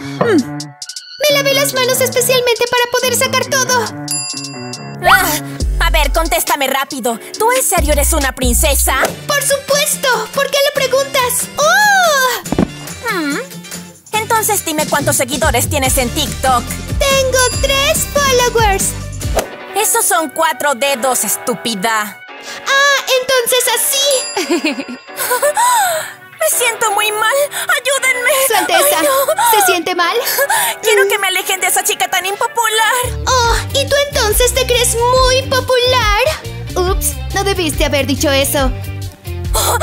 tanto? Mm. Me lavé las manos especialmente para poder sacar todo. Ah, a ver, contéstame rápido. ¿Tú en serio eres una princesa? Por supuesto. ¿Por qué le preguntas? ¡Oh! Mm. Entonces dime cuántos seguidores tienes en TikTok. Tengo tres followers. Esos son cuatro dedos, estúpida. ¡Ah! ¡Entonces así! ¡Me siento muy mal! ¡Ayúdenme! ¡Su Alteza! Ay, no. ¿Se siente mal? ¡Quiero mm. que me alejen de esa chica tan impopular! ¡Oh! ¿Y tú entonces te crees muy popular? ¡Ups! No debiste haber dicho eso. Oh,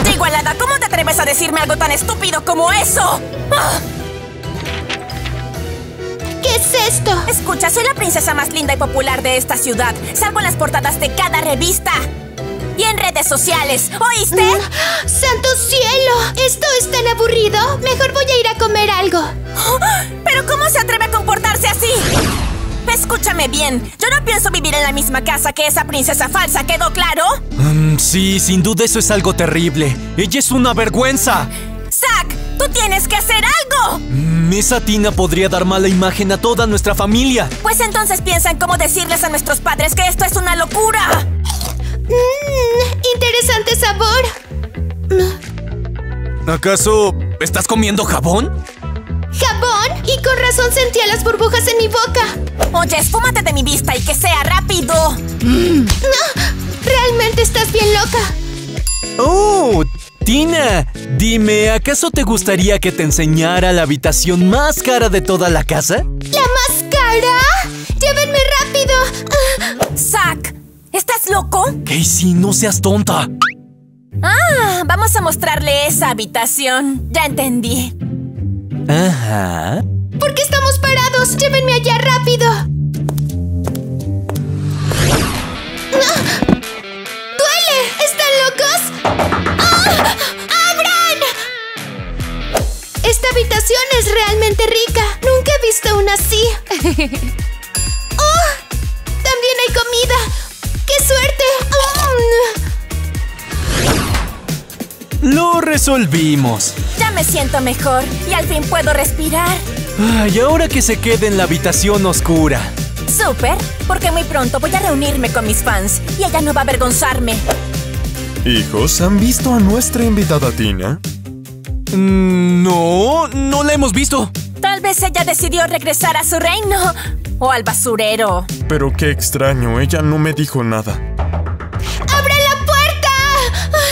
¡oye, igualada! ¿Cómo te atreves a decirme algo tan estúpido como eso? ¡Ah! ¿Qué es esto? Escucha, soy la princesa más linda y popular de esta ciudad. Salgo en las portadas de cada revista y en redes sociales. ¿Oíste? Mm. ¡Santo cielo! ¿Esto es tan aburrido? Mejor voy a ir a comer algo. Oh, ¿pero cómo se atreve a comportarse así? Escúchame bien. Yo no pienso vivir en la misma casa que esa princesa falsa. ¿Quedó claro? Um, sí, sin duda eso es algo terrible. Ella es una vergüenza. ¡Zack! ¡Tú tienes que hacer algo! Mm, esa Tina podría dar mala imagen a toda nuestra familia. Pues entonces piensa en cómo decirles a nuestros padres que esto es una locura. Mmm, interesante sabor. ¿Acaso estás comiendo jabón? ¿Jabón? Y con razón sentía las burbujas en mi boca. Oye, esfúmate de mi vista y que sea rápido. Mm. No, realmente estás bien loca. ¡Oh! Tina, dime, ¿acaso te gustaría que te enseñara la habitación más cara de toda la casa? ¿La más cara? ¡Llévenme rápido! Uh. ¡Zack! ¿Estás loco? Casey, no seas tonta. Ah, vamos a mostrarle esa habitación. Ya entendí. Ajá. ¿Por qué estamos parados? ¡Llévenme allá rápido! Uh. ¡Duele! ¿Están locos? ¡Abran! Esta habitación es realmente rica. Nunca he visto una así. ¡Oh! También hay comida. ¡Qué suerte! ¡Resolvimos! Ya me siento mejor y al fin puedo respirar. Ah, y ahora que se quede en la habitación oscura. ¡Súper! Porque muy pronto voy a reunirme con mis fans y ella no va a avergonzarme. Hijos, ¿han visto a nuestra invitada Tina? No, no la hemos visto. Tal vez ella decidió regresar a su reino o al basurero. Pero qué extraño, ella no me dijo nada. ¡Abre la puerta!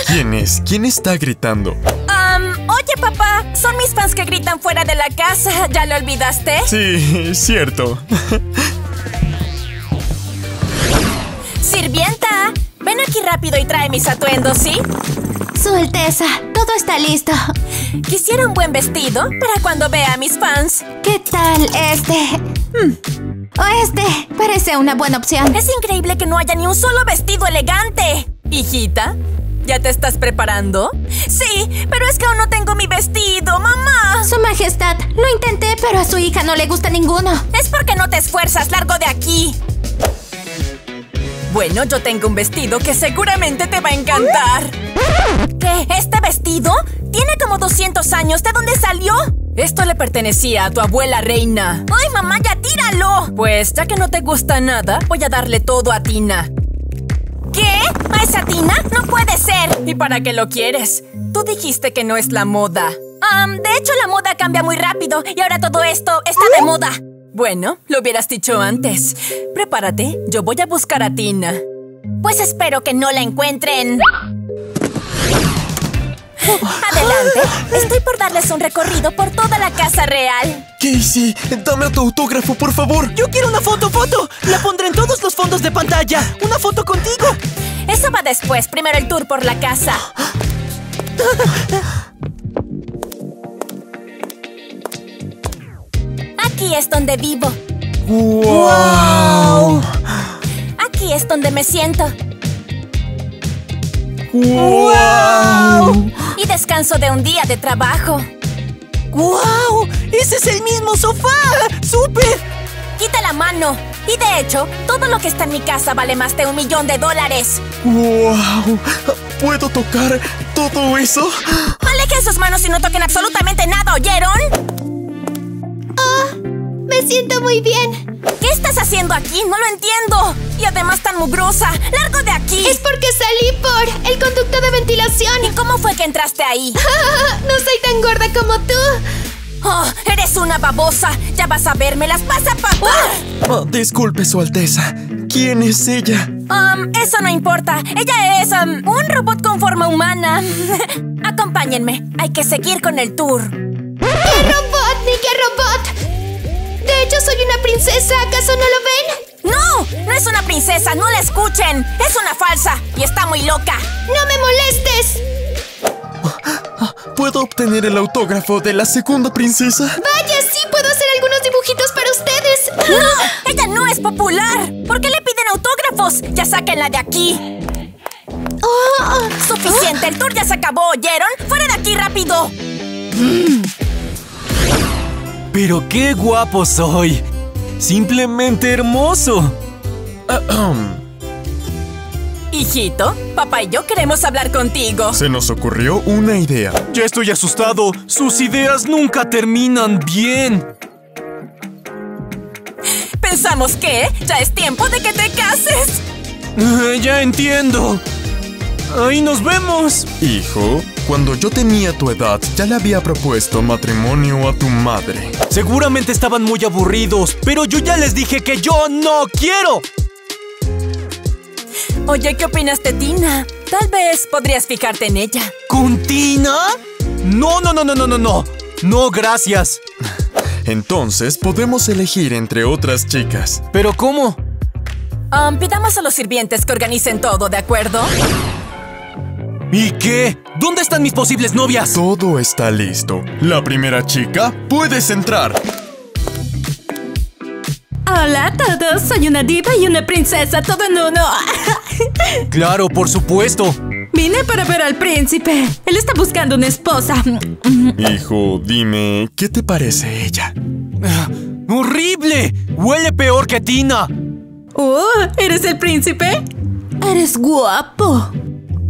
¿Quién es? ¿Quién está gritando? Um, oye, papá, son mis fans que gritan fuera de la casa. ¿Ya lo olvidaste? Sí, es cierto. Sirvienta, ven aquí rápido y trae mis atuendos, ¿sí? Su Alteza, todo está listo. Quisiera un buen vestido para cuando vea a mis fans. ¿Qué tal este? Hmm. O este. Parece una buena opción. Es increíble que no haya ni un solo vestido elegante. Hijita, ¿ya te estás preparando? Sí, pero es que aún no tengo mi vestido, mamá. Su Majestad, lo intenté, pero a su hija no le gusta ninguno. Es porque no te esfuerzas, largo de aquí. Bueno, yo tengo un vestido que seguramente te va a encantar. ¿Qué? ¿Este vestido? Tiene como doscientos años. ¿De dónde salió? Esto le pertenecía a tu abuela reina. ¡Ay, mamá, ya tíralo! Pues, ya que no te gusta nada, voy a darle todo a Tina. ¿Qué? ¿A esa Tina? ¡No puede ser! ¿Y para qué lo quieres? Tú dijiste que no es la moda. Um, de hecho, la moda cambia muy rápido y ahora todo esto está de moda. Bueno, lo hubieras dicho antes. Prepárate, yo voy a buscar a Tina. Pues espero que no la encuentren. Adelante, estoy por darles un recorrido por toda la casa real. Casey, dame tu autógrafo, por favor. Yo quiero una foto, foto. La pondré en todos los fondos de pantalla. Una foto contigo. Eso va después, primero el tour por la casa. Aquí es donde vivo. ¡Wow! Aquí es donde me siento. ¡Wow! Y descanso de un día de trabajo. ¡Wow! ¡Ese es el mismo sofá! ¡Súper! Quita la mano. Y de hecho, todo lo que está en mi casa vale más de un millón de dólares. ¡Wow! ¿Puedo tocar todo eso? Alejen sus manos y no toquen absolutamente nada, ¿oyeron? Oh, me siento muy bien. ¿Qué estás haciendo aquí? No lo entiendo. Y además tan mugrosa. ¡Largo de aquí! Es porque salí por el conducto de ventilación. ¿Y cómo fue que entraste ahí? No soy tan gorda como tú. Oh, eres una babosa. Ya vas a verme, las vas a papar. Oh, disculpe, Su Alteza. ¿Quién es ella? Um, eso no importa. Ella es um, un robot con forma humana. Acompáñenme. Hay que seguir con el tour. ¡Qué robot, ni qué robot! De hecho, soy una princesa. ¿Acaso no lo ven? ¡No! No es una princesa. No la escuchen. Es una falsa y está muy loca. ¡No me molestes! ¿Puedo obtener el autógrafo de la segunda princesa? ¡Vaya, sí! Puedo hacer algunos dibujitos para ustedes. ¡No! ¡Ella no es popular! ¿Por qué le piden autógrafos? ¡Ya sáquenla de aquí! Oh, oh. ¡Suficiente! El tour ya se acabó, ¿oyeron? ¡Fuera de aquí, rápido! Pero qué guapo soy. Simplemente hermoso. Hijito, papá y yo queremos hablar contigo. Se nos ocurrió una idea. Ya estoy asustado. Sus ideas nunca terminan bien. Pensamos que ya es tiempo de que te cases. uh, Ya entiendo. Ahí nos vemos. Hijo, cuando yo tenía tu edad, ya le había propuesto matrimonio a tu madre. Seguramente estaban muy aburridos, pero yo ya les dije que yo no quiero. Oye, ¿qué opinas de Tina? Tal vez podrías fijarte en ella. ¿Con Tina? No, no, no, no, no, no, no. No, gracias. Entonces podemos elegir entre otras chicas. ¿Pero cómo? Um, pidamos a los sirvientes que organicen todo, ¿de acuerdo? ¿Y qué? ¿Dónde están mis posibles novias? Todo está listo. La primera chica, puedes entrar. Hola a todos, soy una diva y una princesa, todo en uno. Claro, por supuesto. Vine para ver al príncipe. Él está buscando una esposa. Hijo, dime, ¿qué te parece ella? ¡Horrible! Huele peor que Tina. Oh, ¿eres el príncipe? Eres guapo.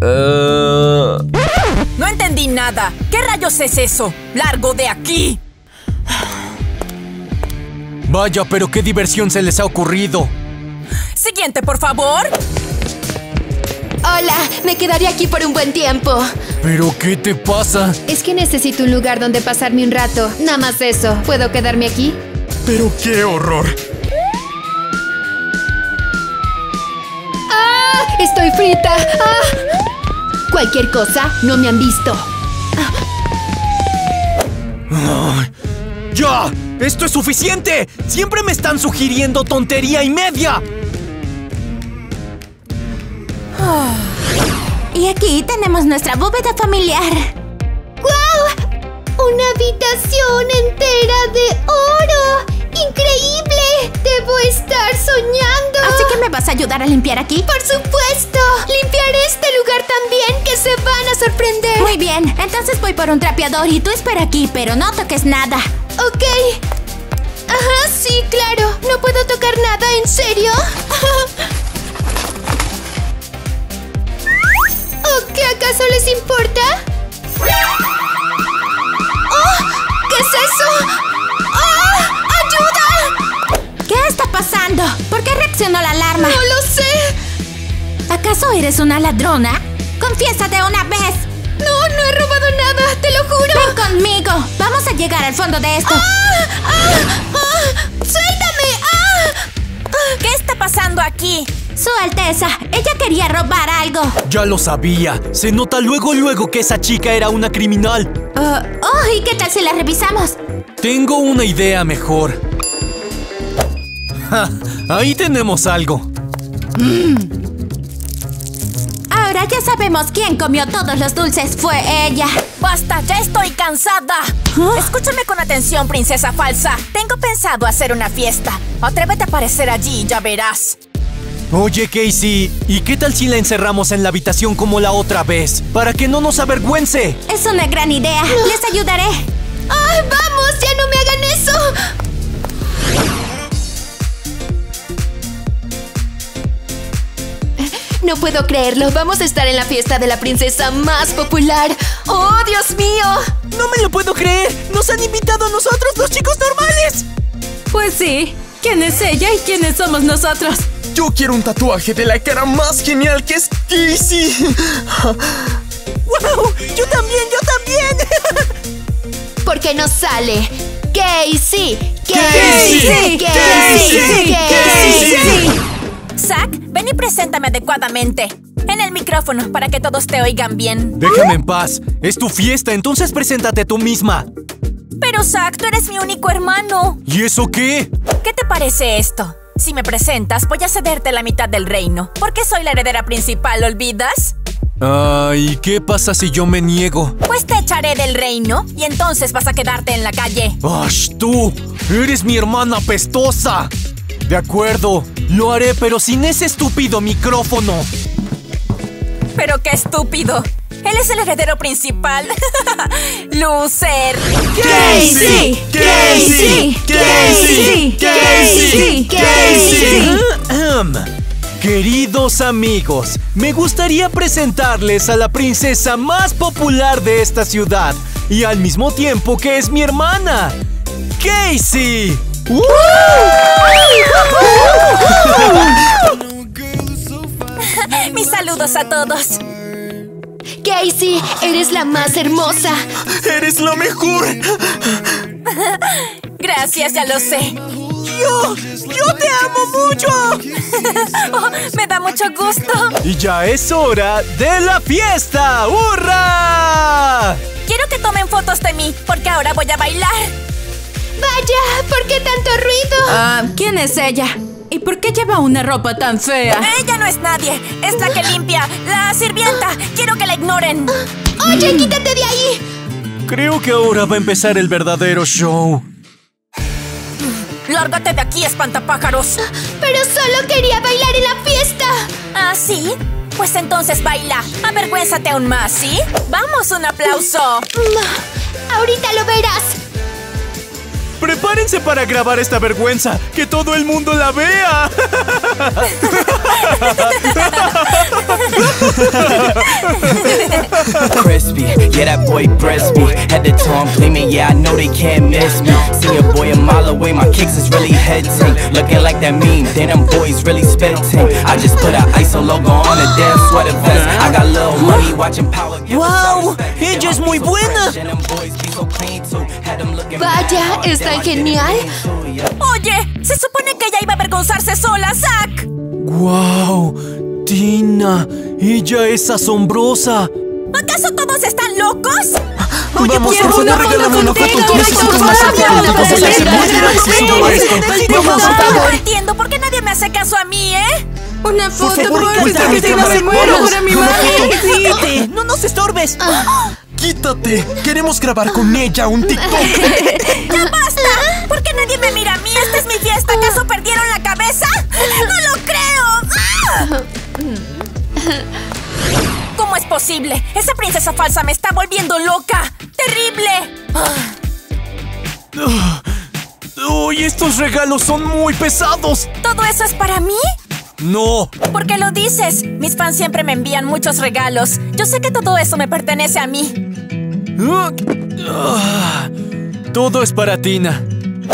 Uh... No entendí nada. ¿Qué rayos es eso? ¡Largo de aquí! Vaya, pero qué diversión se les ha ocurrido. Siguiente, por favor. Hola, me quedaré aquí por un buen tiempo. ¿Pero qué te pasa? Es que necesito un lugar donde pasarme un rato. Nada más eso. ¿Puedo quedarme aquí? Pero qué horror. ¡Ah! ¡Estoy frita! ¡Ah! Cualquier cosa, no me han visto. Ah. ¡Ya! ¡Esto es suficiente! ¡Siempre me están sugiriendo tontería y media! Oh. Y aquí tenemos nuestra bóveda familiar. ¡Guau! ¡Una habitación entera de oro! ¡Increíble! ¡Debo estar soñando! ¿Así que me vas a ayudar a limpiar aquí? ¡Por supuesto! ¡Limpiaré este lugar también, que se van a sorprender! Muy bien, entonces voy por un trapeador y tú espera aquí, pero no toques nada. Ok. Ajá, sí, claro. No puedo tocar nada, ¿en serio? ¿O qué acaso les importa? ¡Oh! ¿Qué es eso? ¡Oh! ¡Ayuda! ¿Qué está pasando? ¿Por qué reaccionó la alarma? ¡No lo sé! ¿Acaso eres una ladrona? ¡Confiesa de una vez! ¡No, no he robado nada! ¡Te lo juro! ¡Ven conmigo! ¡Vamos a llegar al fondo de esto! ¡Ah! ¡Ah! ¡Ah! ¡Suéltame! ¡Ah! ¿Qué está pasando aquí? Su Alteza, ella quería robar algo. Ya lo sabía. Se nota luego, luego que esa chica era una criminal. Uh, oh, ¿y qué tal si la revisamos? Tengo una idea mejor. Ja, ahí tenemos algo. Mm. Ahora ya sabemos quién comió todos los dulces. Fue ella. ¡Basta! ¡Ya estoy cansada! ¿Ah? Escúchame con atención, princesa falsa. Tengo pensado hacer una fiesta. Atrévete a aparecer allí y ya verás. Oye, Casey, ¿y qué tal si la encerramos en la habitación como la otra vez? ¡Para que no nos avergüence! Es una gran idea. No. Les ayudaré. ¡Ay, vamos! ¡Ya no me hagan eso! No puedo creerlo. Vamos a estar en la fiesta de la princesa más popular. ¡Oh, Dios mío! ¡No me lo puedo creer! ¡Nos han invitado a nosotros, los chicos normales! Pues sí. ¿Quién es ella y quiénes somos nosotros? Yo quiero un tatuaje de la cara más genial que es Casey. ¡Wow! ¡Yo también! ¡Yo también! ¿Por qué no sale? ¡Casey! ¡Casey! ¡Casey! ¡Casey! ¡Casey! Zack, ven y preséntame adecuadamente. En el micrófono, para que todos te oigan bien. Déjame en paz. Es tu fiesta, entonces preséntate tú misma. Pero, Zack, tú eres mi único hermano. ¿Y eso qué? ¿Qué te parece esto? Si me presentas, voy a cederte la mitad del reino. Porque soy la heredera principal, ¿olvidas? Ay, ¿qué pasa si yo me niego? Pues te echaré del reino y entonces vas a quedarte en la calle. ¡Ash, tú! ¡Eres mi hermana apestosa! De acuerdo, lo haré, pero sin ese estúpido micrófono. Pero qué estúpido. Él es el heredero principal. ¡Loser! ¡Casey! ¡Casey! ¡Casey! ¡Casey! ¡Casey! Queridos amigos, me gustaría presentarles a la princesa más popular de esta ciudad y al mismo tiempo que es mi hermana, Casey. Mis saludos a todos. Casey, eres la más hermosa. ¡Eres lo mejor! Gracias, ya lo sé. ¡Yo! ¡Yo te amo mucho! Oh, me da mucho gusto. Y ya es hora de la fiesta. ¡Hurra! Quiero que tomen fotos de mí, porque ahora voy a bailar. ¡Vaya! ¿Por qué tanto ruido? Ah, ¿quién es ella? ¿Y por qué lleva una ropa tan fea? Ella no es nadie. Es la que limpia. La sirvienta. Quiero que la ignoren. Oye, quítate de ahí. Creo que ahora va a empezar el verdadero show. Lárgate de aquí, espantapájaros. Pero solo quería bailar en la fiesta. ¿Ah, sí? Pues entonces baila. Avergüénzate aún más, ¿sí? ¡Vamos, un aplauso! Ahorita lo verás. Prepárense para grabar esta vergüenza. ¡Que todo el mundo la vea! Crispy, yeah, that boy breast me. Head to toe, I'm gleaming, yeah, I know they can't miss me. See a boy a mile away, my kicks is really heading. Looking like that meme, then them boys really spitting. I just put an I S O logo on a damn sweater vest. I got little money watching Power. Wow, ella es muy buena. Vaya, está genial. Oye, se supone que ella iba a avergonzarse sola, Zack. ¡Guau! Wow, ¡Tina! ¡Ella es asombrosa! ¿Acaso todos están locos? Oye, vamos, por favor, regálame una foto. No entiendo por qué nadie me hace caso a mí, ¿eh? Una foto, por favor, que Tina se muera por mi madre. No nos estorbes. Quítate. Queremos grabar con ella un TikTok. ¡Ya basta! ¿Por qué nadie me mira a mí? Esta es mi fiesta. ¿Acaso perdieron la cabeza? ¡No lo creo! ¡Ah! ¿Cómo es posible? Esa princesa falsa me está volviendo loca. ¡Terrible! ¡Ah! ¡Uy, estos regalos son muy pesados! ¿Todo eso es para mí? ¡No! ¿Por qué lo dices? Mis fans siempre me envían muchos regalos. Yo sé que todo eso me pertenece a mí. ¡Ah! ¡Ah! Todo es para Tina.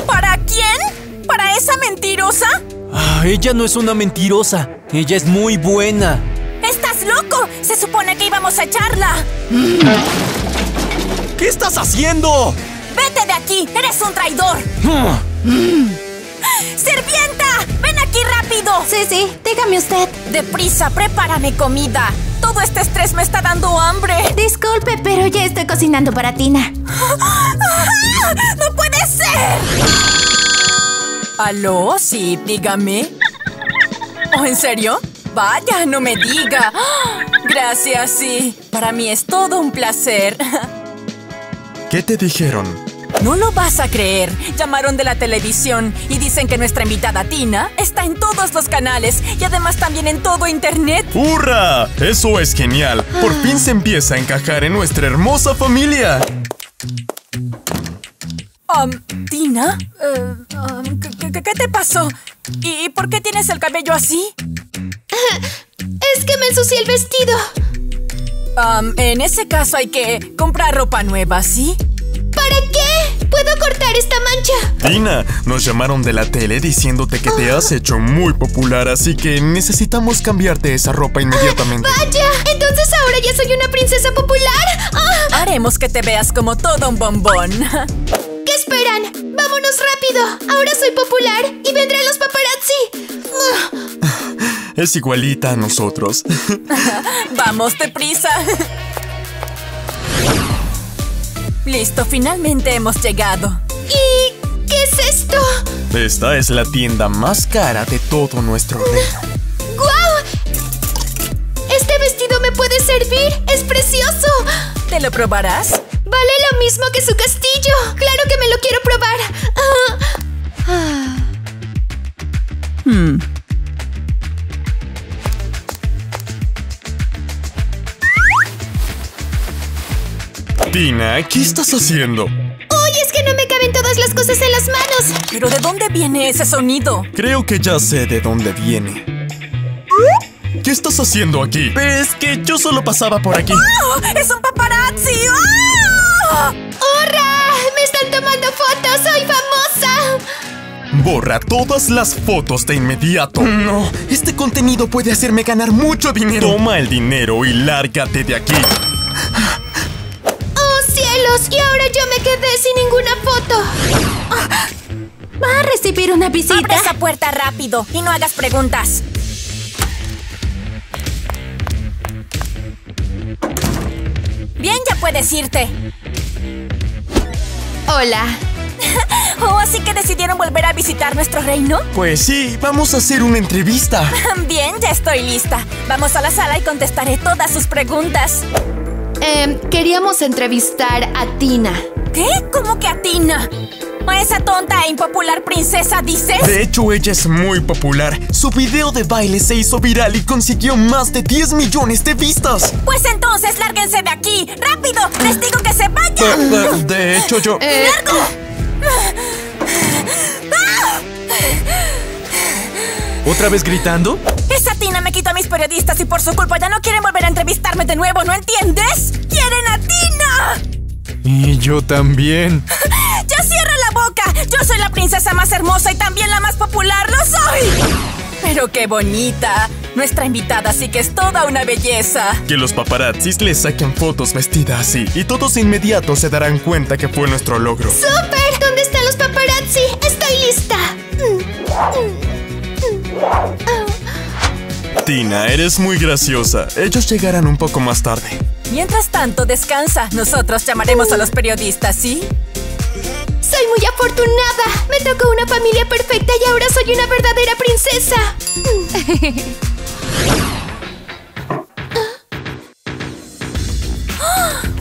¿Para quién? ¿Para esa mentirosa? Ah, ella no es una mentirosa. Ella es muy buena. ¡Estás loco! Se supone que íbamos a echarla. ¿Qué estás haciendo? ¡Vete de aquí! ¡Eres un traidor! ¡Sirvienta! ¡Ven aquí rápido! Sí, sí. Dígame usted. Deprisa, prepárame comida. Todo este estrés me está dando hambre. Disculpe, pero ya estoy cocinando para Tina. ¡No puede ser! ¿Aló? Sí, dígame. ¿Oh, en serio? Vaya, no me diga. Gracias, sí. Para mí es todo un placer. ¿Qué te dijeron? No lo vas a creer. Llamaron de la televisión y dicen que nuestra invitada Tina está en todos los canales y además también en todo internet. ¡Hurra! Eso es genial. Por fin se empieza a encajar en nuestra hermosa familia. Um, ¿Tina? Uh, um, ¿qué, qué, ¿Qué te pasó? ¿Y por qué tienes el cabello así? Es que me ensucié el vestido. Um, en ese caso hay que comprar ropa nueva, ¿sí? ¿Para qué? ¿Puedo cortar esta mancha? Tina, nos llamaron de la tele diciéndote que te has hecho muy popular, así que necesitamos cambiarte esa ropa inmediatamente. Ah, ¡vaya! ¿Entonces ahora ya soy una princesa popular? Ah. Haremos que te veas como todo un bombón. ¿Qué esperan? ¡Vámonos rápido! Ahora soy popular y vendrán los paparazzi. Es igualita a nosotros. Vamos, deprisa. Listo, finalmente hemos llegado. ¿Y qué es esto? Esta es la tienda más cara de todo nuestro reino. ¡Guau! Este vestido me puede servir. ¡Es precioso! ¿Te lo probarás? Vale lo mismo que su castillo. ¡Claro que me lo quiero probar! Ah. Ah. Hmm. Tina, ¿qué estás haciendo? ¡Uy, es que no me caben todas las cosas en las manos! ¿Pero de dónde viene ese sonido? Creo que ya sé de dónde viene. ¿Qué estás haciendo aquí? Es que yo solo pasaba por aquí. ¡Oh! ¡Es un paparazzi! ¡Oh! ¡Hurra! ¡Me están tomando fotos! ¡Soy famosa! Borra todas las fotos de inmediato. No, este contenido puede hacerme ganar mucho dinero. Toma el dinero y lárgate de aquí. Y ahora yo me quedé sin ninguna foto. ¿Va a recibir una visita? Abre esa puerta rápido y no hagas preguntas. Bien, ya puedes irte. Hola. Oh, ¿así que decidieron volver a visitar nuestro reino? Pues sí, vamos a hacer una entrevista. Bien, ya estoy lista. Vamos a la sala y contestaré todas sus preguntas. Eh, queríamos entrevistar a Tina. ¿Qué? ¿Cómo que a Tina? ¿A esa tonta e impopular princesa dices? De hecho, ella es muy popular. Su video de baile se hizo viral y consiguió más de diez millones de vistas. Pues entonces, lárguense de aquí. ¡Rápido! ¡Les digo que se vayan! De, de, de hecho, yo... Eh... ¡Largo! ¿Otra vez gritando? ¡Esa Tina me me quitó a mis periodistas y por su culpa ya no quieren volver a entrevistarme de nuevo, ¿no entiendes? ¡Quieren a Tina! Y yo también. ¡Ya cierra la boca! ¡Yo soy la princesa más hermosa y también la más popular! ¡Lo soy! ¡Pero qué bonita! Nuestra invitada sí que es toda una belleza. Que los paparazzis le saquen fotos vestida así y todos de inmediato se darán cuenta que fue nuestro logro. ¡Súper! ¿Dónde están los paparazzi? ¡Estoy lista! Tina, eres muy graciosa. Ellos llegarán un poco más tarde. Mientras tanto, descansa. Nosotros llamaremos a los periodistas, ¿sí? Soy muy afortunada. Me tocó una familia perfecta y ahora soy una verdadera princesa.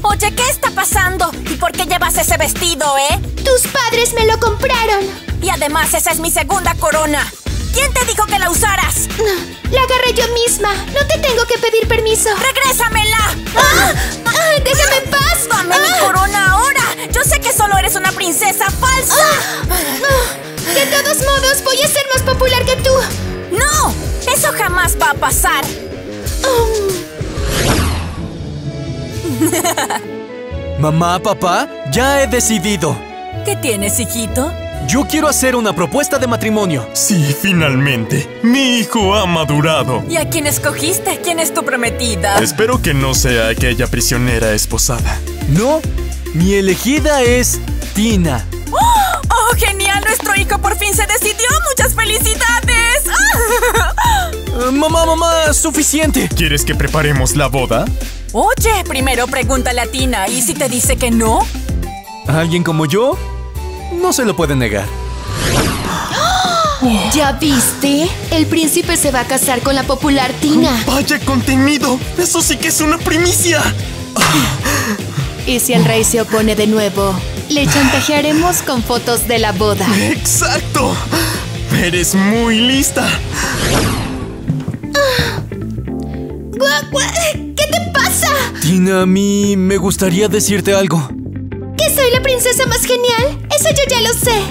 Oye, ¿qué está pasando? ¿Y por qué llevas ese vestido, eh? Tus padres me lo compraron. Y además, esa es mi segunda corona. ¿Quién te dijo que la usaras? La agarré yo misma. No te tengo que pedir permiso. ¡Regrésamela! ¡Ah! ¡Ah! ¡Déjame en paz! ¡Dame ¡Ah! mi corona ahora! Yo sé que solo eres una princesa falsa. ¡Ah! ¡Ah! De todos modos, voy a ser más popular que tú. ¡No! Eso jamás va a pasar. Um. Mamá, papá, ya he decidido. ¿Qué tienes, hijito? Yo quiero hacer una propuesta de matrimonio. Sí, finalmente. Mi hijo ha madurado. ¿Y a quién escogiste? ¿Quién es tu prometida? Espero que no sea aquella prisionera esposada. No, mi elegida es Tina. ¡Oh, oh genial! Nuestro hijo por fin se decidió. ¡Muchas felicidades! uh, mamá, mamá, suficiente. ¿Quieres que preparemos la boda? Oye, primero pregúntale a Tina. ¿Y si te dice que no? ¿Alguien como yo? No se lo pueden negar. ¿Ya viste? El príncipe se va a casar con la popular Tina. ¡Vaya contenido! ¡Eso sí que es una primicia! Y si el rey se opone de nuevo, le chantajearemos con fotos de la boda. ¡Exacto! ¡Eres muy lista! ¿Qué te pasa? Tina, a mí me gustaría decirte algo. ¿Que soy la princesa más genial? Eso yo ya lo sé.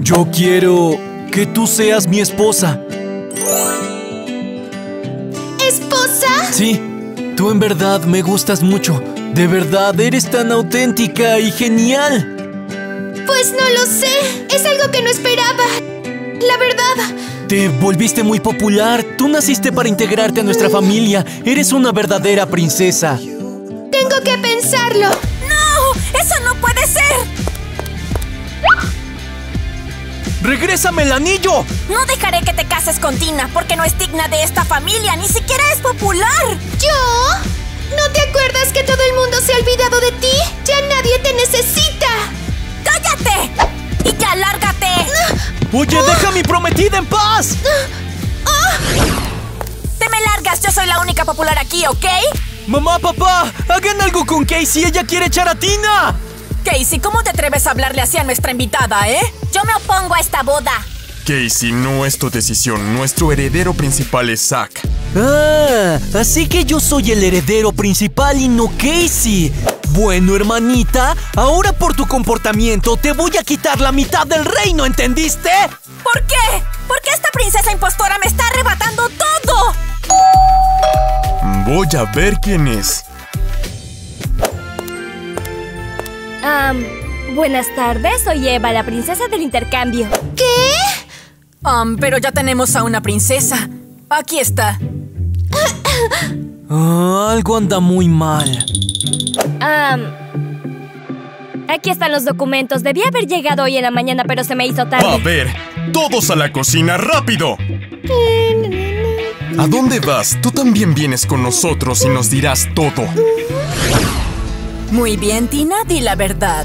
Yo quiero que tú seas mi esposa. ¿Esposa? Sí, tú en verdad me gustas mucho. De verdad, eres tan auténtica y genial. Pues no lo sé, es algo que no esperaba. La verdad. Te volviste muy popular. Tú naciste para integrarte a nuestra mm. familia. Eres una verdadera princesa. Tengo que pensarlo. ¡Eso no puede ser! ¡Regrésame el anillo! No dejaré que te cases con Tina, porque no es digna de esta familia, ni siquiera es popular. ¿Yo? ¿No te acuerdas que todo el mundo se ha olvidado de ti? ¡Ya nadie te necesita! ¡Cállate! ¡Y ya lárgate! No. ¡Oye, oh. deja a mi prometida en paz! Oh. Oh. ¡Te me largas! Yo soy la única popular aquí, ¿ok? ¡Mamá, papá! ¡Hagan algo con Casey! ¡Ella quiere echar a Tina! Casey, ¿cómo te atreves a hablarle así a nuestra invitada, eh? ¡Yo me opongo a esta boda! Casey, no es tu decisión. Nuestro heredero principal es Zack. ¡Ah! Así que yo soy el heredero principal y no Casey. Bueno, hermanita, ahora por tu comportamiento te voy a quitar la mitad del reino, ¿entendiste? ¿Por qué? Porque esta princesa impostora me está arrebatando todo. Voy a ver quién es. Um, buenas tardes, soy Eva, la princesa del intercambio. ¿Qué? Um, pero ya tenemos a una princesa. Aquí está. Ah, algo anda muy mal. Um, aquí están los documentos. Debí haber llegado hoy en la mañana, pero se me hizo tarde. A ver, todos a la cocina, rápido. ¿A dónde vas? Tú también vienes con nosotros y nos dirás todo. Muy bien, Tina, di la verdad.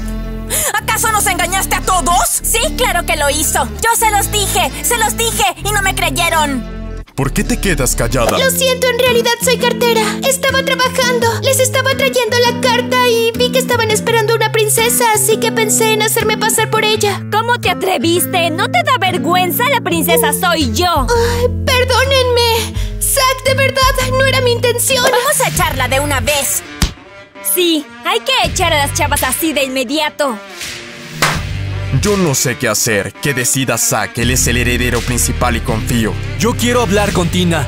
¿Acaso nos engañaste a todos? Sí, claro que lo hizo. Yo se los dije, se los dije y no me creyeron. ¿Por qué te quedas callada? Lo siento, en realidad soy cartera. Estaba trabajando, les estaba trayendo la carta y vi que estaban esperando una princesa, así que pensé en hacerme pasar por ella. ¿Cómo te atreviste? ¿No te da vergüenza? La princesa soy yo. Ay, perdónenme. Zack, de verdad, no era mi intención. Vamos a echarla de una vez. Sí, hay que echar a las chavas así de inmediato. Yo no sé qué hacer. Que decida Zack, él es el heredero principal y confío. Yo quiero hablar con Tina.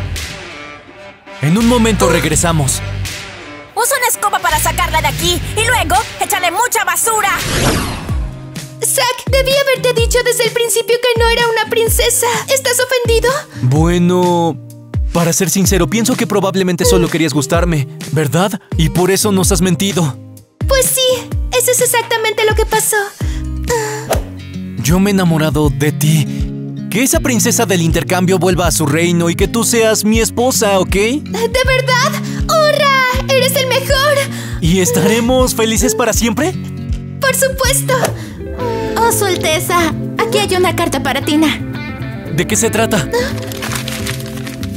En un momento regresamos. Usa una escoba para sacarla de aquí y luego échale mucha basura. Zack, debí haberte dicho desde el principio que no era una princesa. ¿Estás ofendido? Bueno, para ser sincero, pienso que probablemente solo querías gustarme, ¿verdad? Y por eso nos has mentido. Pues sí, eso es exactamente lo que pasó. Yo me he enamorado de ti. Que esa princesa del intercambio vuelva a su reino y que tú seas mi esposa, ¿ok? ¿De verdad? ¡Hurra! ¡Eres el mejor! ¿Y estaremos felices para siempre? ¡Por supuesto! ¡Oh, Su Alteza! Aquí hay una carta para Tina. ¿De qué se trata?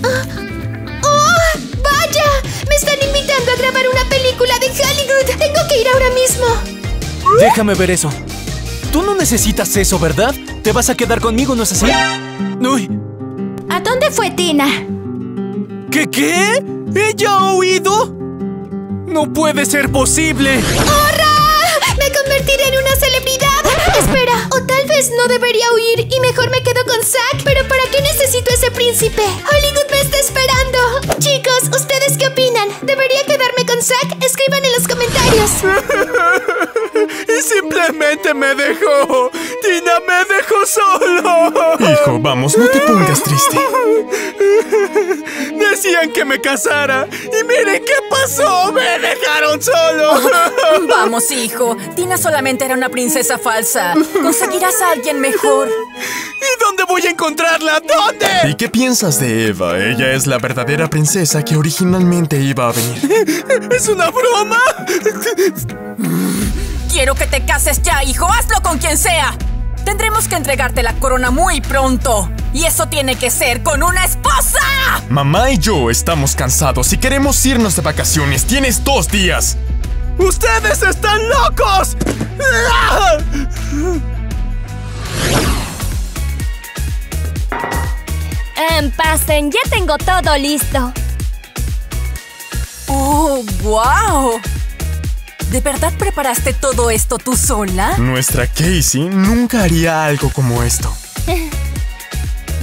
¡Oh! ¡Vaya! ¡Me están invitando a grabar una película de Hollywood! ¡Tengo que ir ahora mismo! Déjame ver eso. Tú no necesitas eso, ¿verdad? Te vas a quedar conmigo, ¿no es así? ¡Uy! ¿A dónde fue Tina? ¿Qué qué? ¿Ella ha huido? ¡No puede ser posible! ¡Hurra! ¡Me convertiré en una celebridad! Espera, o tal vez no debería huir y mejor me quedo con Zack. ¿Pero para qué necesito ese príncipe? Hollywood me está esperando. Chicos, ¿ustedes qué opinan? ¿Debería quedarme con Zack? Escriban en los comentarios. Y simplemente me dejó. Tina me dejó solo. Hijo, vamos, no te pongas triste. Decían que me casara y miren qué pasó. Me dejaron solo. Oh, vamos, hijo. Tina solamente era una princesa falsa. Conseguirás a alguien mejor. ¿Y dónde voy a encontrarla? ¿Dónde? ¿Y qué piensas de Eva? Ella es la verdadera princesa que originalmente iba a venir. ¿Es una broma? Quiero que te cases ya, hijo. Hazlo con quien sea. Tendremos que entregarte la corona muy pronto. Y eso tiene que ser con una esposa. Mamá y yo estamos cansados y queremos irnos de vacaciones. Tienes dos días. ¡Ustedes están locos! ¡Ah! Um, pasen, ya tengo todo listo. ¡Oh, wow! ¿De verdad preparaste todo esto tú sola? Nuestra Casey nunca haría algo como esto.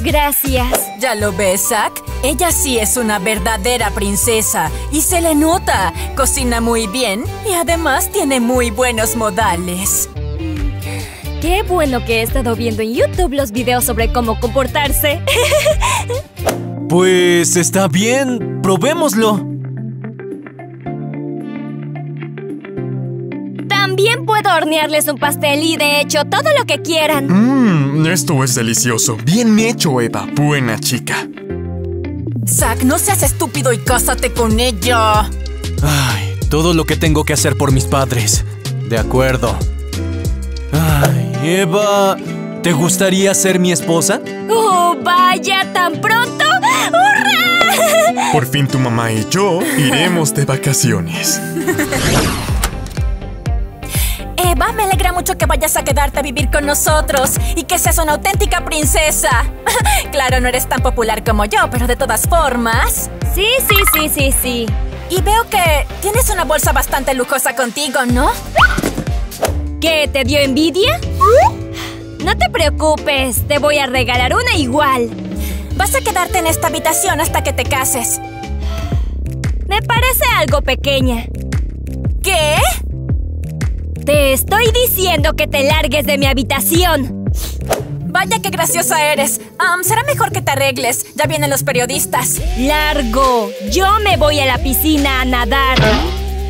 Gracias. ¿Ya lo ves, Zack? Ella sí es una verdadera princesa y se le nota. Cocina muy bien y además tiene muy buenos modales. Qué bueno que he estado viendo en YouTube los videos sobre cómo comportarse. Pues está bien, probémoslo. También puedo hornearles un pastel y de hecho todo lo que quieran. Mmm, esto es delicioso. Bien hecho, Eva. Buena chica. Zack, no seas estúpido y cásate con ella. Ay, todo lo que tengo que hacer por mis padres. De acuerdo. Ay, Eva, ¿te gustaría ser mi esposa? ¡Oh, vaya! ¿Tan pronto? ¡Hurra! Por fin tu mamá y yo iremos de vacaciones. Eva, me alegra mucho que vayas a quedarte a vivir con nosotros y que seas una auténtica princesa. Claro, no eres tan popular como yo, pero de todas formas... Sí, sí, sí, sí, sí. Y veo que tienes una bolsa bastante lujosa contigo, ¿no? ¿Qué, te dio envidia? No te preocupes, te voy a regalar una igual. Vas a quedarte en esta habitación hasta que te cases. Me parece algo pequeña. ¿Qué? ¡Te estoy diciendo que te largues de mi habitación! Vaya que graciosa eres. Um, será mejor que te arregles. Ya vienen los periodistas. ¡Largo! Yo me voy a la piscina a nadar.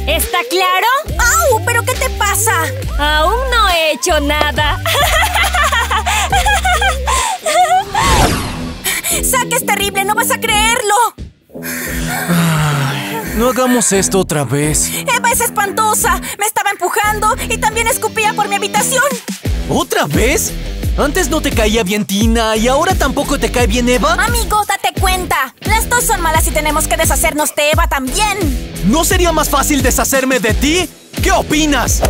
¿Está claro? ¡Au! ¿Pero qué te pasa? Aún no he hecho nada. ¡Zack, es terrible! ¡No vas a creerlo! No hagamos esto otra vez. Eva es espantosa. Me estaba empujando y también escupía por mi habitación. ¿Otra vez? Antes no te caía bien Tina y ahora tampoco te cae bien Eva. Amigo, date cuenta. Las dos son malas y tenemos que deshacernos de Eva también. ¿No sería más fácil deshacerme de ti? ¿Qué opinas?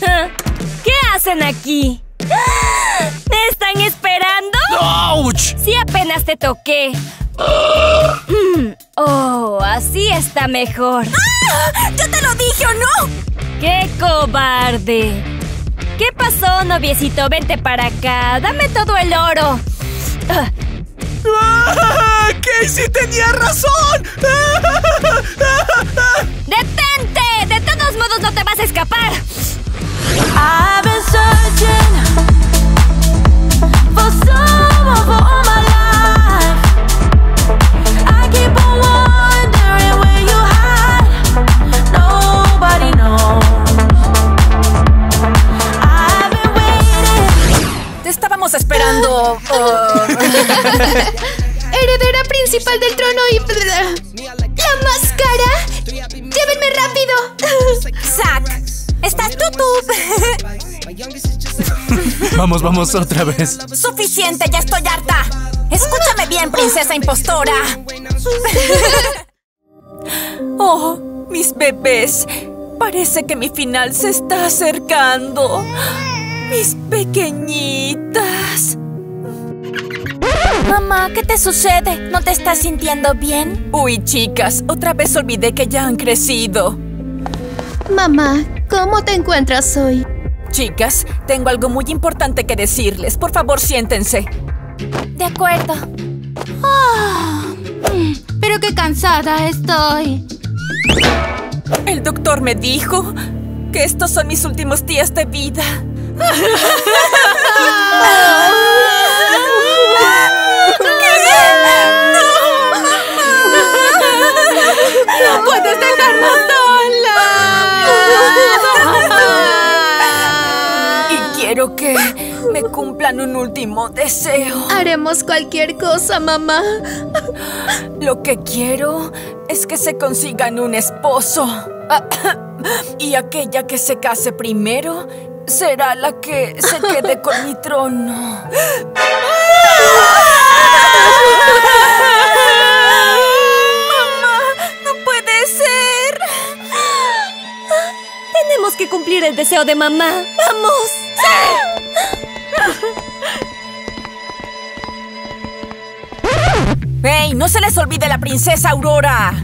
¿Qué hacen aquí? ¿Me están esperando? ¡Auch! Sí, apenas te toqué. Oh, así está mejor. ¡Ah! ¡Yo te lo dije o no! ¡Qué cobarde! ¿Qué pasó, noviecito? Vente para acá. Dame todo el oro. Ah. ¡Ah! ¡Casey tenía razón! ¡Detente! ¡De todos modos no te vas a escapar! I've been searching for someone for all my life. I keep on wondering where you hide. Nobody knows. I've been waiting. Te estábamos esperando. Oh. Heredera principal del trono y... ¡La máscara! ¡Llévenme rápido! ¡Zack! ¡Estás tutú! Vamos, vamos, otra vez. ¡Suficiente! ¡Ya estoy harta! ¡Escúchame bien, princesa impostora! ¡Oh, mis bebés! Parece que mi final se está acercando. ¡Mis pequeñitas! Mamá, ¿qué te sucede? ¿No te estás sintiendo bien? Uy, chicas, otra vez olvidé que ya han crecido. Mamá, ¿cómo te encuentras hoy? Chicas, tengo algo muy importante que decirles. Por favor, siéntense. De acuerdo. Oh, pero qué cansada estoy. El doctor me dijo que estos son mis últimos días de vida. ¡No! ¡No puedes dejarnos sola! Y quiero que me cumplan un último deseo. Haremos cualquier cosa, mamá. Lo que quiero es que se consigan un esposo. Y aquella que se case primero será la que se quede con mi trono. Tenemos que cumplir el deseo de mamá. ¡Vamos! ¡Sí! ¡Ey! ¡No se les olvide la princesa Aurora!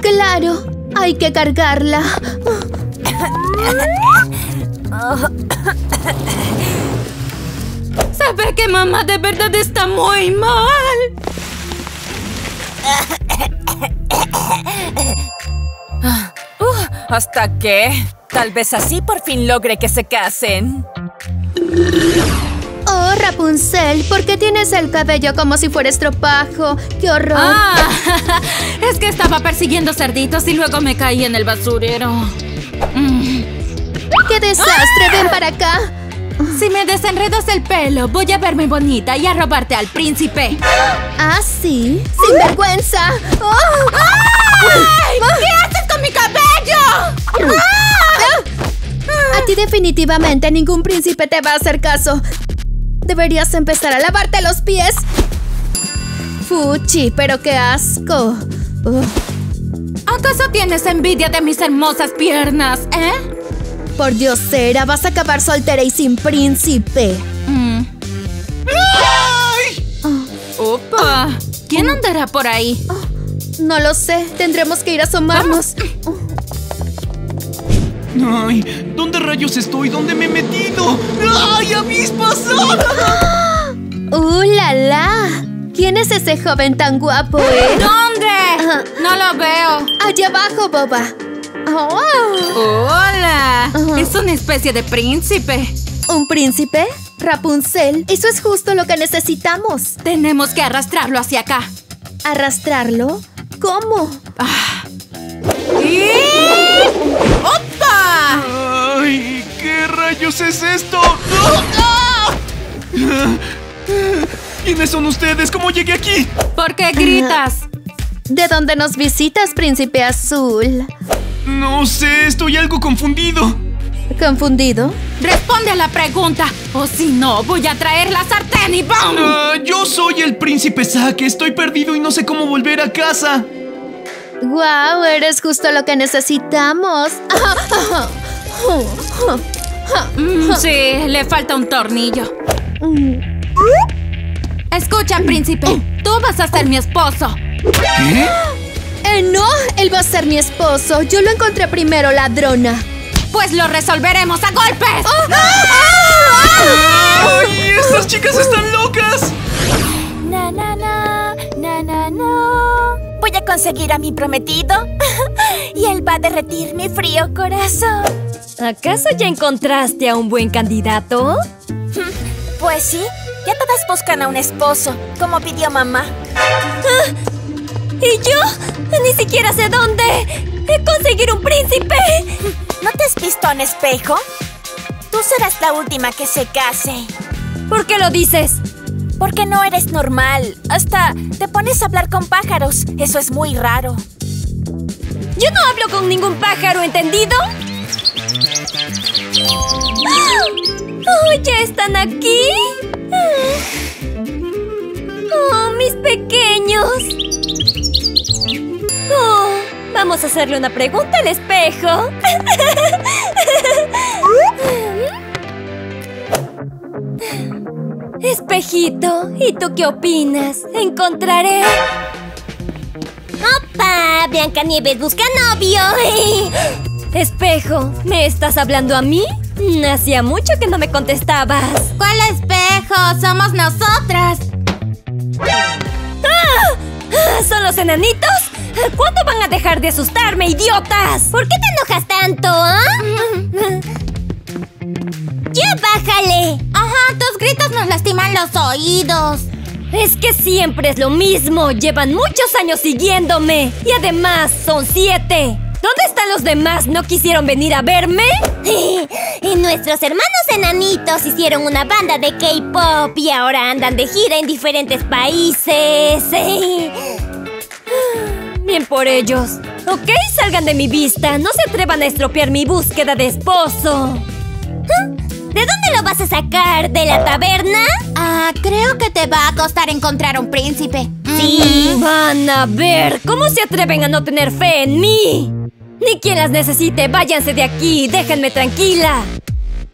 ¡Claro! ¡Hay que cargarla! ¿Sabe que mamá de verdad está muy mal? Uh, ¿Hasta qué? Tal vez así por fin logre que se casen. Oh, Rapunzel, ¿por qué tienes el cabello como si fuera estropajo? ¡Qué horror! Ah, es que estaba persiguiendo cerditos y luego me caí en el basurero. Mm. ¡Qué desastre! ¡Ven para acá! Si me desenredas el pelo, voy a verme bonita y a robarte al príncipe. ¿Ah, sí? ¡Sin vergüenza! ¡Oh! ¡Ay! ¿Qué haces con mi cabello? ¡Ah! A ti definitivamente ningún príncipe te va a hacer caso. Deberías empezar a lavarte los pies. Fuchi, pero qué asco. Oh. ¿Acaso tienes envidia de mis hermosas piernas, eh? Por diosera, vas a acabar soltera y sin príncipe. Mm. Oh. ¡Opa! ¿Quién andará por ahí? Oh. No lo sé. Tendremos que ir a asomarnos. Oh. ¡Ay! ¿Dónde rayos estoy? ¿Dónde me he metido? ¡Ay, avispas! ¡Uh, la, la! ¿Quién es ese joven tan guapo, eh? ¿Dónde? Uh. No lo veo. Allá abajo, boba. Oh. ¡Hola! Uh-huh. Es una especie de príncipe. ¿Un príncipe? Rapunzel, eso es justo lo que necesitamos. Tenemos que arrastrarlo hacia acá. ¿Arrastrarlo? ¿Cómo? Ah. Y... ¡Opa! ¡Ay! ¿Qué rayos es esto? ¡Ah! ¿Quiénes son ustedes? ¿Cómo llegué aquí? ¿Por qué gritas? ¿De dónde nos visitas, príncipe azul? No sé, estoy algo confundido. ¿Confundido? Responde a la pregunta, o si no, voy a traer la sartén y ¡bum! Uh, yo soy el príncipe Zack, estoy perdido y no sé cómo volver a casa. ¡Guau! Wow, eres justo lo que necesitamos. Mm, sí, le falta un tornillo. Escucha, príncipe, tú vas a ser mi esposo. ¿Qué? Eh, no, él va a ser mi esposo. Yo lo encontré primero, ladrona. Pues lo resolveremos a golpes. ¡Oh! ¡Ah! ¡Ah! ¡Ah! ¡Ay, estas chicas están locas! Na, na, na, na, na, na. Voy a conseguir a mi prometido y él va a derretir mi frío corazón. ¿Acaso ya encontraste a un buen candidato? Pues sí, ya todas buscan a un esposo, como pidió mamá. ¿Ah? ¿Y yo? Ni siquiera sé dónde. ¡Conseguir un príncipe! ¿No te has visto en espejo? Tú serás la última que se case. ¿Por qué lo dices? Porque no eres normal. Hasta te pones a hablar con pájaros. Eso es muy raro. Yo no hablo con ningún pájaro, ¿entendido? ¡Oh! ¡Ya están aquí! ¡Oh, mis pequeños! ¡Oh! Vamos a hacerle una pregunta al espejo. Espejito, ¿y tú qué opinas? Encontraré... ¡Opa! Blanca Nieves busca novio. Espejo, ¿me estás hablando a mí? Hacía mucho que no me contestabas. ¿Cuál espejo? Somos nosotras. ¡Ah! ¿Son los enanitos? ¿Cuándo van a dejar de asustarme, idiotas? ¿Por qué te enojas tanto, ¿eh? ¡Ya bájale! Ajá, tus gritos nos lastiman los oídos. Es que siempre es lo mismo. Llevan muchos años siguiéndome. Y además, son siete. ¿Dónde están los demás? ¿No quisieron venir a verme? Y nuestros hermanos enanitos hicieron una banda de K-pop. Y ahora andan de gira en diferentes países. Bien por ellos. Ok, salgan de mi vista. No se atrevan a estropear mi búsqueda de esposo. ¿De dónde lo vas a sacar? ¿De la taberna? Ah, creo que te va a costar encontrar un príncipe. Sí. Van a ver. ¿Cómo se atreven a no tener fe en mí? Ni quien las necesite. Váyanse de aquí. Déjenme tranquila.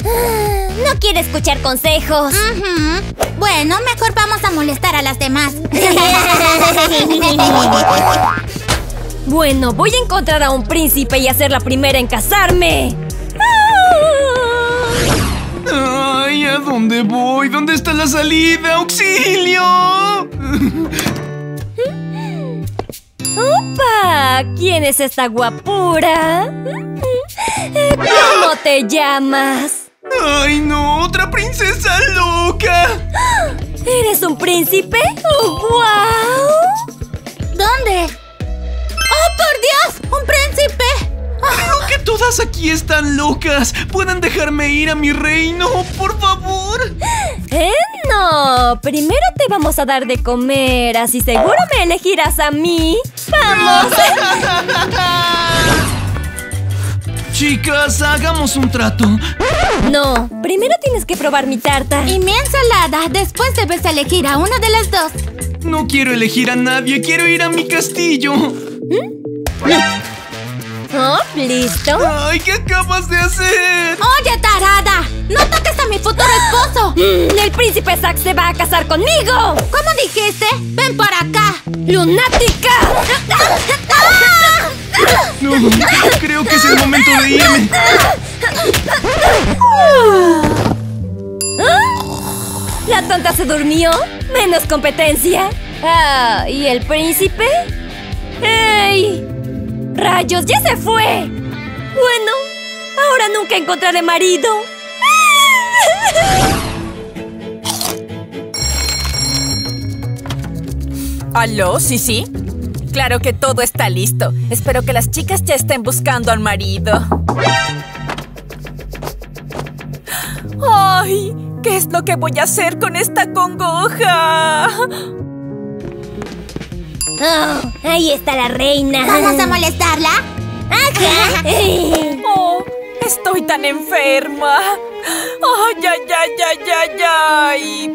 No quiero escuchar consejos. Uh-huh. Bueno, mejor vamos a molestar a las demás. Bueno, voy a encontrar a un príncipe y a ser la primera en casarme. ¡Ay! ¿A dónde voy? ¿Dónde está la salida? ¡Auxilio! ¡Opa! ¿Quién es esta guapura? ¿Cómo te llamas? ¡Ay, no! ¡Otra princesa loca! ¿Eres un príncipe? ¡Oh, wow! ¿Dónde? ¡Oh, por Dios! ¡Un príncipe! Creo que todas aquí están locas. ¿Pueden dejarme ir a mi reino, por favor? ¡Eh, no! Primero te vamos a dar de comer, así seguro me elegirás a mí. ¡Vamos! Chicas, hagamos un trato. No, primero tienes que probar mi tarta. Y mi ensalada. Después debes elegir a una de las dos. No quiero elegir a nadie. Quiero ir a mi castillo. ¿Mm? Oh, ¿listo? Ay, ¿qué acabas de hacer? Oye, tarada. No toques a mi futuro esposo. El príncipe Zack se va a casar conmigo. ¿Cómo dijiste? Ven para acá. ¡Lunática! No, creo que es el momento de irme. ¿La tonta se durmió? Menos competencia. Ah, ¿y el príncipe? ¡Ey! ¡Rayos, ya se fue! Bueno, ahora nunca encontraré marido. ¿Aló? ¿Sí, sí? Claro que todo está listo. Espero que las chicas ya estén buscando al marido. ¡Ay! ¿Qué es lo que voy a hacer con esta congoja? Oh, ahí está la reina. ¿Vamos a molestarla? ¡Ajá! ¡Oh! Estoy tan enferma. ¡Ay, ay, ay, ay, ay, ay!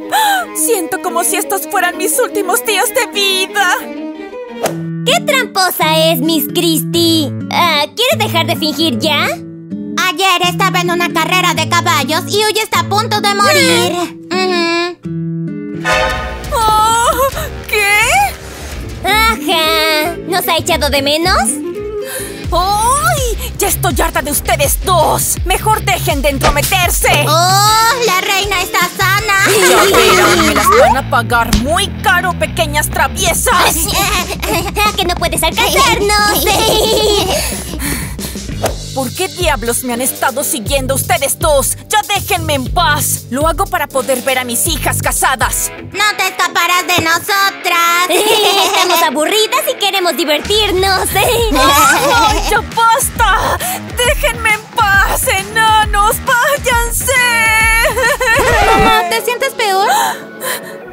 Siento como si estos fueran mis últimos días de vida. ¡Qué tramposa es, Miss Christie! Uh, ¿Quieres dejar de fingir ya? Ayer estaba en una carrera de caballos y hoy está a punto de morir. Uh-huh. Oh, ¿qué? Ajá. ¿Nos ha echado de menos? ¡Ay! ¡Ya estoy harta de ustedes dos! ¡Mejor dejen de entrometerse! ¡Oh! ¡La reina está sana! ¡Ya verán! ¡Me las van a pagar muy caro, pequeñas traviesas! ¿A que no puedes alcanzarnos? ¿Por qué diablos me han estado siguiendo ustedes dos? ¡Ya déjenme en paz! Lo hago para poder ver a mis hijas casadas. ¡No te escaparás de nosotras! Estamos aburridas y queremos divertirnos. ¡Ay, ya basta! ¡Déjenme en paz, enanos! ¡Váyanse! Mamá, ¿te sientes peor?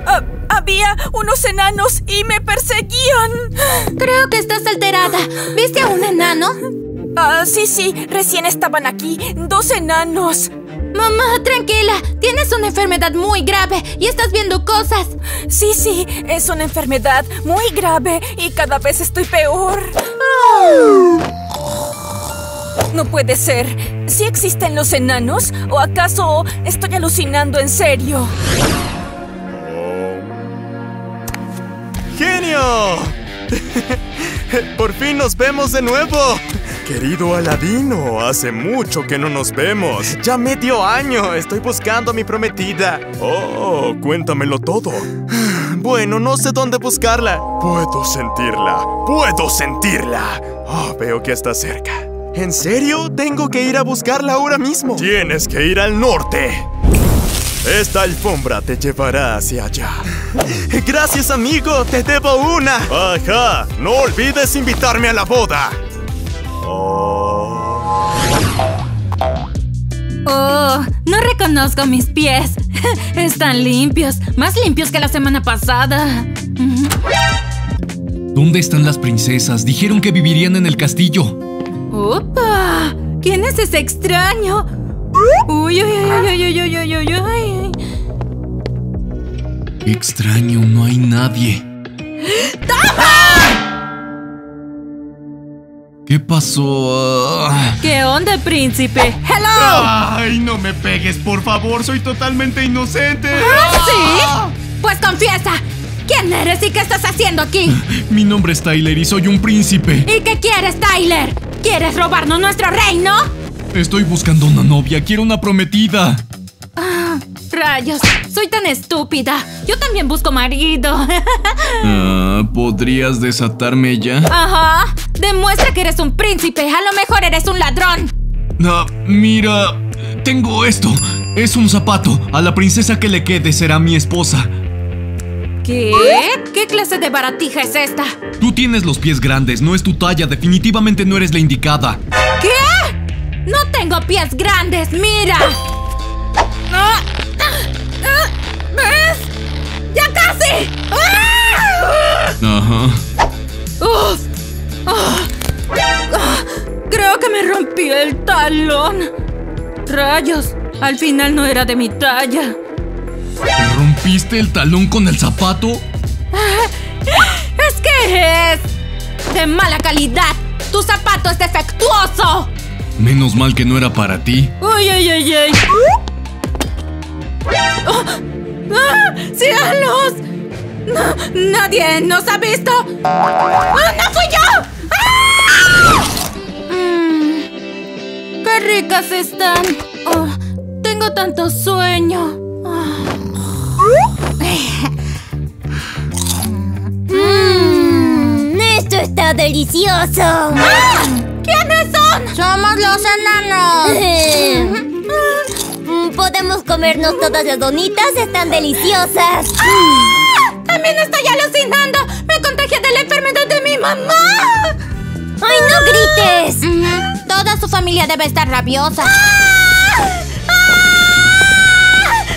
Ah, había unos enanos y me perseguían. Creo que estás alterada. ¿Viste a un enano? Ah, sí, sí. Recién estaban aquí. Dos enanos. Mamá, tranquila. Tienes una enfermedad muy grave y estás viendo cosas. Sí, sí. Es una enfermedad muy grave y cada vez estoy peor. Oh. No puede ser. ¿Sí existen los enanos? ¿O acaso estoy alucinando en serio? ¡Genio! ¡Por fin nos vemos de nuevo! Querido Aladino, hace mucho que no nos vemos. Ya medio año, estoy buscando a mi prometida. Oh, cuéntamelo todo. Bueno, no sé dónde buscarla. Puedo sentirla, puedo sentirla. Oh, veo que está cerca. ¿En serio? Tengo que ir a buscarla ahora mismo. Tienes que ir al norte. Esta alfombra te llevará hacia allá. Gracias, amigo, te debo una. Ajá, no olvides invitarme a la boda. Oh, no reconozco mis pies. Están limpios, más limpios que la semana pasada. ¿Dónde están las princesas? Dijeron que vivirían en el castillo. ¡Opa! ¿Quién es ese extraño? Uy, uy, uy, uy, uy, uy, uy, uy. Qué extraño, no hay nadie. ¡Toma! ¿Qué pasó? ¿Qué onda, príncipe? ¡Hello! ¡Ay, no me pegues, por favor! ¡Soy totalmente inocente! ¿Ah, sí? Pues confiesa. ¿Quién eres y qué estás haciendo aquí? Mi nombre es Tyler y soy un príncipe. ¿Y qué quieres, Tyler? ¿Quieres robarnos nuestro reino? Estoy buscando una novia. Quiero una prometida. Ah, rayos. Soy tan estúpida. Yo también busco marido. Ah, ¿podrías desatarme ya? Ajá. Demuestra que eres un príncipe. A lo mejor eres un ladrón. Ah, mira. Tengo esto. Es un zapato. A la princesa que le quede será mi esposa. ¿Qué? ¿Qué clase de baratija es esta? Tú tienes los pies grandes. No es tu talla. Definitivamente no eres la indicada. ¿Qué? No tengo pies grandes. Mira. ¡Ah! ¿Ves? ¡Ya casi! ¡Ah! Ajá. Uf. Oh. Oh. Creo que me rompí el talón. Rayos, al final no era de mi talla. ¿Te rompiste el talón con el zapato? Es que es de mala calidad. Tu zapato es defectuoso. Menos mal que no era para ti. Uy, uy, uy, uy. Oh. ¡Ah! ¡Cielos! No, ¡nadie nos ha visto! ¡Oh, no fui yo! ¡Ah! Mm, ¡qué ricas están! Oh, tengo tanto sueño. Oh. Mm, ¡esto está delicioso! ¡Ah! ¿Quiénes son? ¡Somos los enanos! Podemos comernos todas las donitas, están deliciosas. ¡Ah! ¡También estoy alucinando! ¡Me contagié de la enfermedad de mi mamá! ¡Ay, no grites! Mm-hmm. Toda su familia debe estar rabiosa. ¡Ah!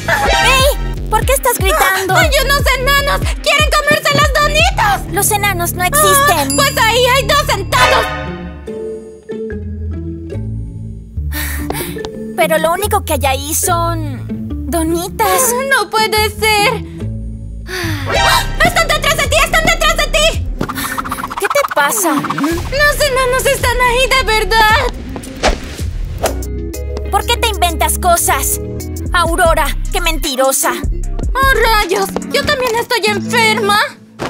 ¡Ah! ¡Ey! ¿Por qué estás gritando? ¡Hay unos enanos! ¡Quieren comerse las donitas! Los enanos no existen. Ah, pues ahí hay dos sentados. Pero lo único que hay ahí son... donitas. ¡No puede ser! ¡Están detrás de ti! ¡Están detrás de ti! ¿Qué te pasa? Los enanos están ahí de verdad. ¿Por qué te inventas cosas? Aurora, qué mentirosa. ¡Oh, rayos! ¡Yo también estoy enferma!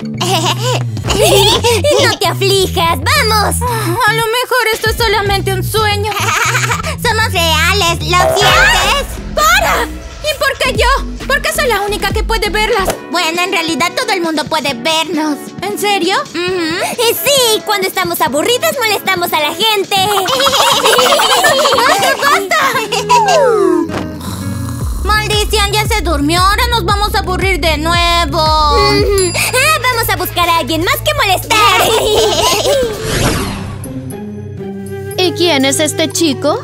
¡No te aflijas! ¡Vamos! A lo mejor esto es solamente un sueño. ¡Somos reales! ¿Lo sientes? ¡Para! ¿Y por qué yo? ¿Por qué soy la única que puede verlas? Bueno, en realidad todo el mundo puede vernos. ¿En serio? Uh-huh. Y sí, cuando estamos aburridas molestamos a la gente. ¡Ay, qué basta! ¡Maldición! Ya se durmió. Ahora nos vamos a aburrir de nuevo. Mm-hmm. Ah, vamos a buscar a alguien más que molestar. ¿Y quién es este chico?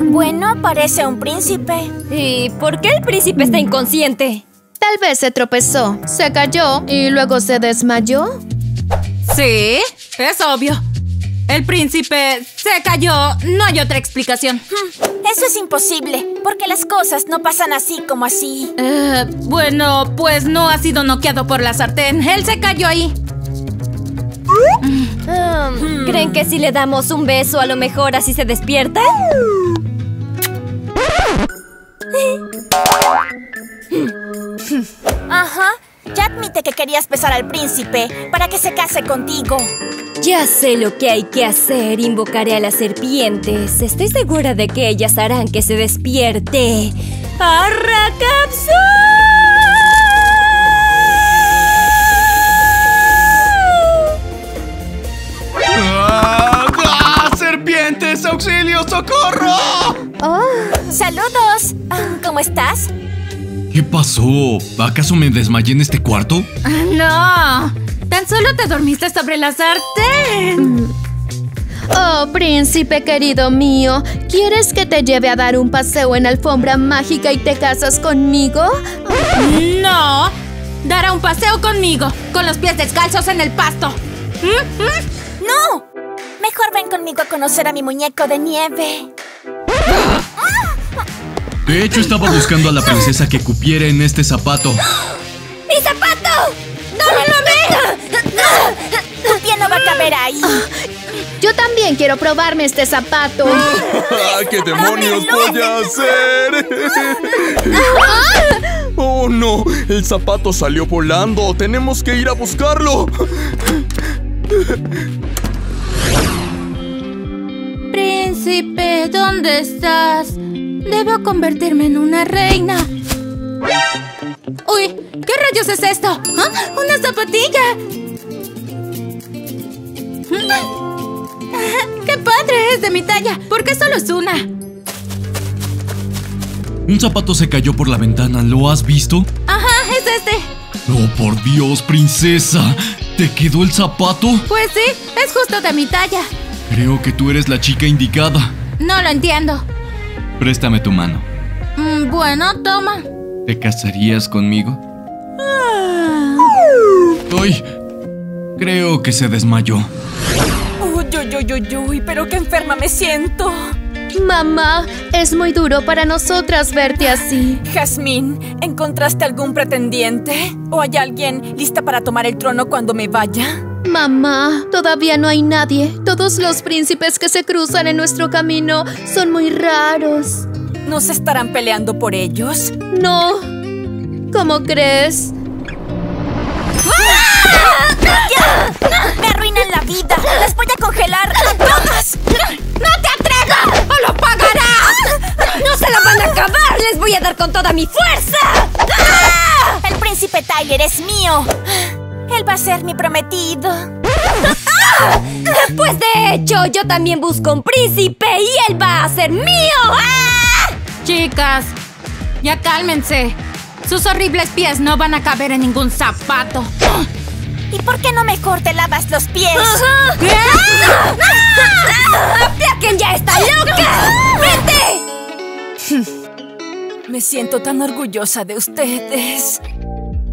Bueno, parece un príncipe. ¿Y por qué el príncipe está inconsciente? Tal vez se tropezó, se cayó y luego se desmayó. Sí, es obvio. El príncipe se cayó. No hay otra explicación. Eso es imposible, porque las cosas no pasan así como así. Eh, bueno, pues no ha sido noqueado por la sartén. Él se cayó ahí. Um, ¿Creen que si le damos un beso, a lo mejor así se despierta? Ajá. Ya admite que querías besar al príncipe para que se case contigo. Ya sé lo que hay que hacer. Invocaré a las serpientes. Estoy segura de que ellas harán que se despierte. ¡Arracapsú! ¡Ah, ah, ¡Serpientes! ¡Auxilio! ¡Socorro! Oh. ¡Saludos! ¿Cómo estás? ¿Qué pasó? ¿Acaso me desmayé en este cuarto? ¡No! ¡Tan solo te dormiste sobre la sartén! Oh, príncipe querido mío, ¿quieres que te lleve a dar un paseo en alfombra mágica y te casas conmigo? ¡No! ¡Dará un paseo conmigo! ¡Con los pies descalzos en el pasto! ¿Mm? ¿Mm? ¡No! Mejor ven conmigo a conocer a mi muñeco de nieve. De hecho, estaba buscando a la princesa que cupiera en este zapato. ¡Mi zapato! ¡Dámelo! ¡Tu pie no va a caber ahí! Yo también quiero probarme este zapato. ¿Qué demonios voy a hacer? ¡Oh, no! El zapato salió volando. ¡Tenemos que ir a buscarlo! Príncipe, ¿dónde estás? Debo convertirme en una reina. ¡Uy! ¿Qué rayos es esto? ¿Ah? ¡Una zapatilla! ¡Qué padre! Es de mi talla. ¿Por qué solo es una? Un zapato se cayó por la ventana. ¿Lo has visto? Ajá, es este. ¡Oh, por Dios, princesa! ¿Te quedó el zapato? Pues sí, es justo de mi talla. Creo que tú eres la chica indicada. No lo entiendo. Préstame tu mano. Mm, bueno, toma. ¿Te casarías conmigo? Ah. ¡Ay! Creo que se desmayó. Uy, uy, uy, uy, uy, pero qué enferma me siento. Mamá, es muy duro para nosotras verte así. Jasmine, ¿encontraste algún pretendiente? ¿O hay alguien lista para tomar el trono cuando me vaya? Mamá, todavía no hay nadie. Todos los príncipes que se cruzan en nuestro camino son muy raros. ¿No se estarán peleando por ellos? No. ¿Cómo crees? ¡Ah! ¡Ya! ¡Me arruinan la vida! ¡Las voy a congelar a todas! ¡No te atrevas! ¡O lo pagarás! ¡No se la van a acabar! ¡Les voy a dar con toda mi fuerza! ¡Ah! ¡El príncipe Tyler es mío! Él va a ser mi prometido. ¡Ah! Pues de hecho, yo también busco un príncipe y él va a ser mío. ¡Ah! Chicas, ya cálmense. Sus horribles pies no van a caber en ningún zapato. ¿Y por qué no mejor te lavas los pies? ¡Ah! ¡Ah! ¡Ah! ¡Aplaquen ya esta loca! ¡Vete! Me siento tan orgullosa de ustedes.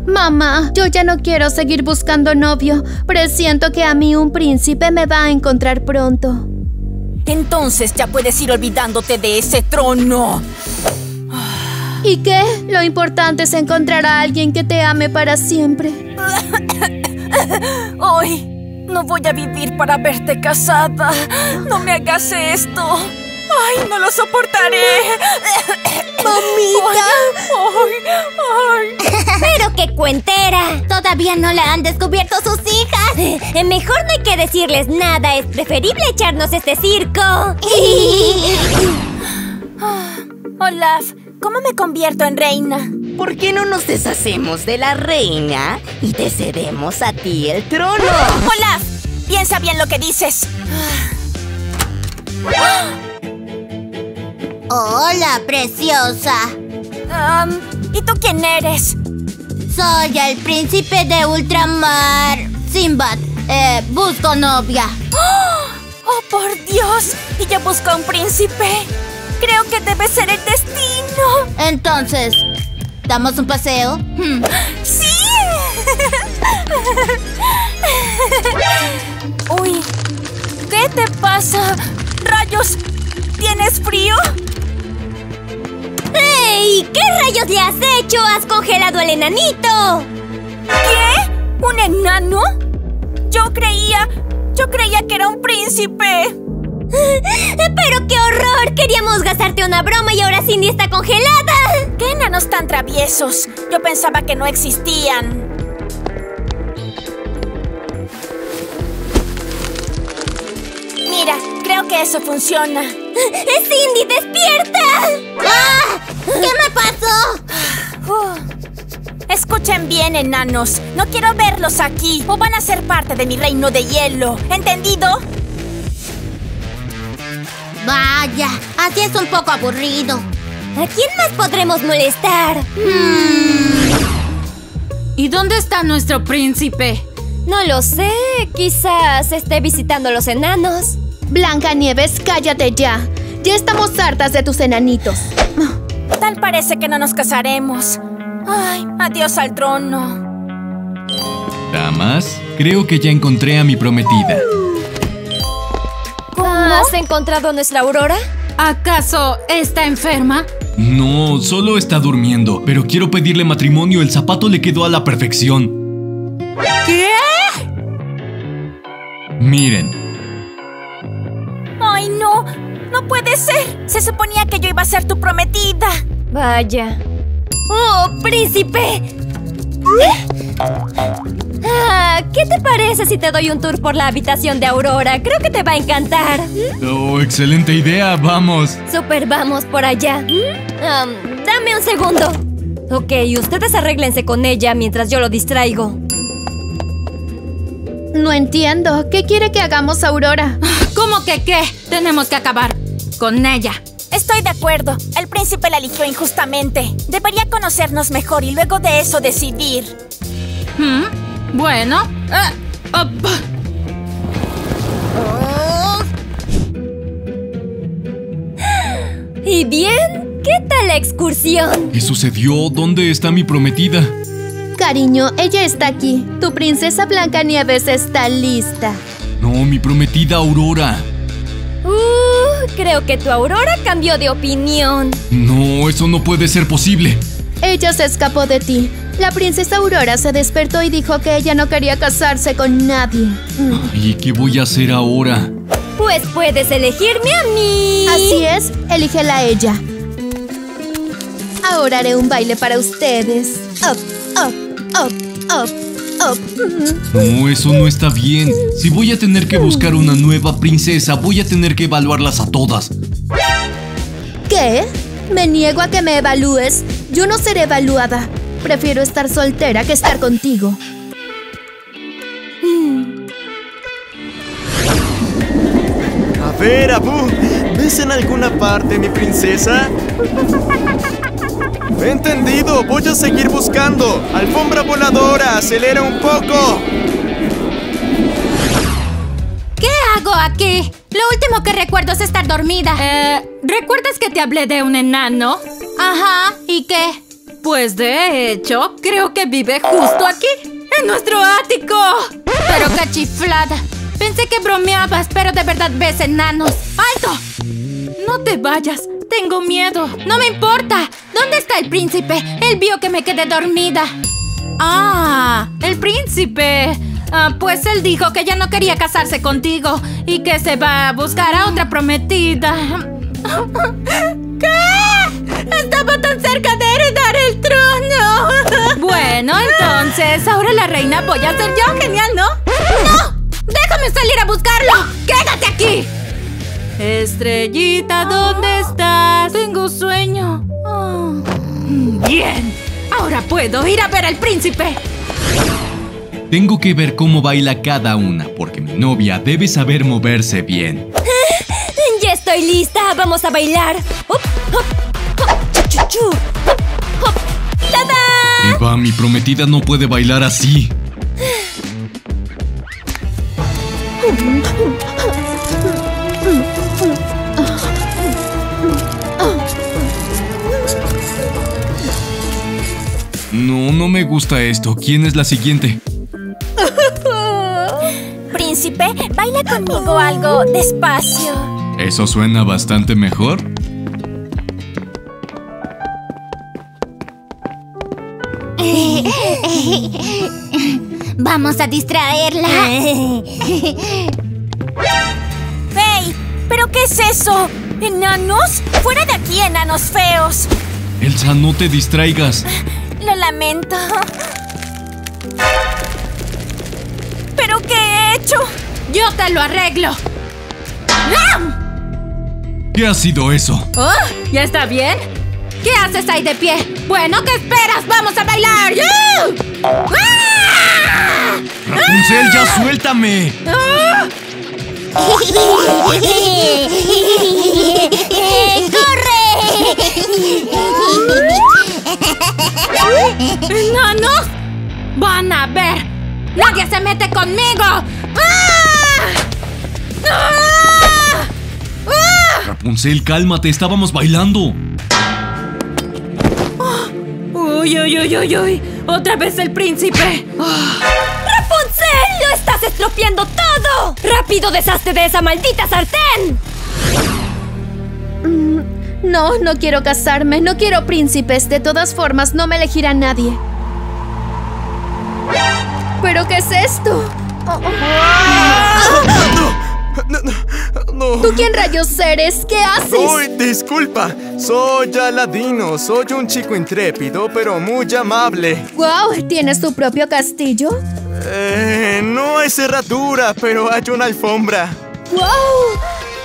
Mamá, yo ya no quiero seguir buscando novio. Presiento que a mí un príncipe me va a encontrar pronto. Entonces ya puedes ir olvidándote de ese trono. ¿Y qué? Lo importante es encontrar a alguien que te ame para siempre. Hoy no voy a vivir para verte casada. No me hagas esto. ¡Ay, no lo soportaré! ¡Mamita! ¡Ay, ay, ay! ¡Pero que cuentera. Todavía no la han descubierto sus hijas. Mejor no hay que decirles nada. Es preferible echarnos este circo. Olaf, ¿cómo me convierto en reina? ¿Por qué no nos deshacemos de la reina y te cedemos a ti el trono? Olaf, piensa bien lo que dices. Hola, preciosa. Um, ¿Y tú quién eres? Soy el príncipe de ultramar, Simbad. Eh, busco novia. ¡Oh, por Dios! ¿Y yo busco un príncipe? Creo que debe ser el destino. Entonces, ¿damos un paseo? Hmm. ¡Sí! Uy, ¿qué te pasa? ¡Rayos! ¿Tienes frío? ¡Ey! ¿Qué rayos le has hecho? ¡Has congelado al enanito! ¿Qué? ¿Un enano? Yo creía... Yo creía que era un príncipe. ¡Pero qué horror! Queríamos gastarte una broma y ahora Cindy está congelada. ¡Qué enanos tan traviesos! Yo pensaba que no existían. Mira, creo que eso funciona. ¡Cindy, despierta! ¡Ah! ¿Qué me pasó? Uh, escuchen bien, enanos. No quiero verlos aquí o van a ser parte de mi reino de hielo. ¿Entendido? Vaya, así es un poco aburrido. ¿A quién más podremos molestar? Hmm. ¿Y dónde está nuestro príncipe? No lo sé. Quizás esté visitando a los enanos. Blanca Nieves, cállate ya. Ya estamos hartas de tus enanitos. Tal parece que no nos casaremos. Ay, adiós al trono. Damas, creo que ya encontré a mi prometida. ¿Cómo? ¿Has encontrado a nuestra Aurora? ¿Acaso está enferma? No, solo está durmiendo. Pero quiero pedirle matrimonio. El zapato le quedó a la perfección. ¿Qué? Miren. ¡Ay, no! ¡No puede ser! Se suponía que yo iba a ser tu prometida. Vaya. ¡Oh, príncipe! ¿Eh? Ah, ¿qué te parece si te doy un tour por la habitación de Aurora? Creo que te va a encantar. ¡Oh, excelente idea! ¡Vamos! Super, vamos por allá. Um, dame un segundo. Ok, ustedes arréglense con ella mientras yo lo distraigo. No entiendo. ¿Qué quiere que hagamos, Aurora? ¿Cómo que qué? Tenemos que acabar con ella. Estoy de acuerdo. El príncipe la eligió injustamente. Debería conocernos mejor y luego de eso decidir. ¿Mm? Bueno. Uh, oh, oh. ¿Y bien? ¿Qué tal la excursión? ¿Qué sucedió? ¿Dónde está mi prometida? Cariño, ella está aquí. Tu princesa Blancanieves está lista. No, mi prometida Aurora. Uh, creo que tu Aurora cambió de opinión. No, eso no puede ser posible. Ella se escapó de ti. La princesa Aurora se despertó y dijo que ella no quería casarse con nadie. ¿Y qué voy a hacer ahora? Pues puedes elegirme a mí. Así es, elígela a ella. Ahora haré un baile para ustedes. Up, up. Up, up, up. No, eso no está bien. Si voy a tener que buscar una nueva princesa, voy a tener que evaluarlas a todas. ¿Qué? Me niego a que me evalúes. Yo no seré evaluada. Prefiero estar soltera que estar contigo. A ver, Abu, ¿ves en alguna parte mi princesa? Entendido, voy a seguir buscando. Alfombra voladora, acelera un poco. ¿Qué hago aquí? Lo último que recuerdo es estar dormida. Eh, ¿recuerdas que te hablé de un enano? Ajá, ¿y qué? Pues de hecho, creo que vive justo aquí, en nuestro ático. Pero qué chiflada. Pensé que bromeabas, pero de verdad ves enanos. ¡Alto! No te vayas. Tengo miedo. No me importa. ¿Dónde está el príncipe? Él vio que me quedé dormida. Ah, el príncipe. Ah, pues él dijo que ya no quería casarse contigo y que se va a buscar a otra prometida. ¿Qué? Estaba tan cerca de heredar el trono. Bueno. Bueno, entonces, ahora la reina voy a ser yo. Genial, ¿no? ¡No! ¡Déjame salir a buscarlo! ¡Quédate aquí! Estrellita, ¿dónde estás? Tengo sueño. Oh. Bien. Ahora puedo ir a ver al príncipe. Tengo que ver cómo baila cada una, porque mi novia debe saber moverse bien. ¡Ya estoy lista! ¡Vamos a bailar! ¡Hop, hop, hop, chu, chu, chu! ¡Hop, hop! ¡Tada! Eva, mi prometida no puede bailar así. No, no me gusta esto. ¿Quién es la siguiente? Príncipe, baila conmigo algo despacio. Eso suena bastante mejor. Vamos a distraerla. ¡Hey! ¿Pero qué es eso? ¿Enanos? ¡Fuera de aquí, enanos feos! Elsa, no te distraigas. Lo lamento. ¿Pero qué he hecho? Yo te lo arreglo. ¿Qué ha sido eso? Oh, ¿ya está bien? ¿Qué haces ahí de pie? Bueno, ¿qué esperas? ¡Vamos a bailar! ¡Rapunzel, ya suéltame! ¡Corre! ¡Enanos! ¡Van a ver! ¡Nadie se mete conmigo! ¡Ah! ¡Ah! ¡Ah! Rapunzel, cálmate, estábamos bailando. Oh. ¡Uy, uy, uy, uy, uy! ¡Otra vez el príncipe! Oh. ¡Rapunzel! ¡Lo estás estropeando todo! ¡Rápido, deshazte de esa maldita sartén! Mm. No, no quiero casarme, no quiero príncipes. De todas formas, no me elegirá nadie. ¿Pero qué es esto? Oh, oh. No, no, no, no. ¿Tú quién rayos eres? ¿Qué haces? Uy, disculpa, soy Aladino. Soy un chico intrépido, pero muy amable. Wow, ¿tienes tu propio castillo? Eh, no hay cerradura, pero hay una alfombra. Wow.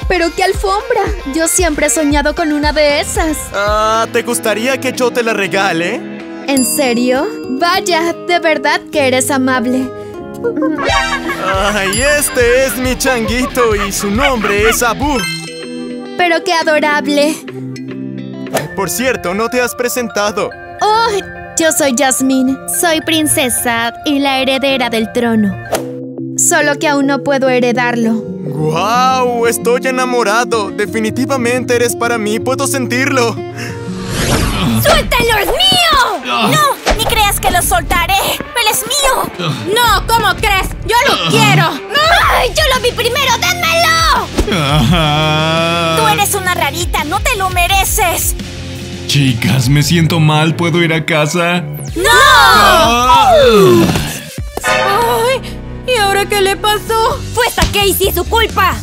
¿Pero qué alfombra? Yo siempre he soñado con una de esas. Ah, ¿te gustaría que yo te la regale? ¿En serio? Vaya, de verdad que eres amable. Ay, este es mi changuito y su nombre es Abu. Pero qué adorable. Por cierto, no te has presentado. Oh, yo soy Jasmine. Soy princesa y la heredera del trono. Solo que aún no puedo heredarlo. ¡Guau! Estoy enamorado. Definitivamente eres para mí. Puedo sentirlo. ¡Suéltalo! ¡Es mío! ¡No! ¡Ni creas que lo soltaré! ¡Él es mío! ¡No! ¿Cómo crees? ¡Yo lo quiero! ¡Ay! ¡Yo lo vi primero! ¡Dénmelo! ¡Tú eres una rarita! ¡No te lo mereces! Chicas, me siento mal. ¿Puedo ir a casa? ¡No! ¡Ay! ¿Y ahora qué le pasó? Pues a Casey su culpa.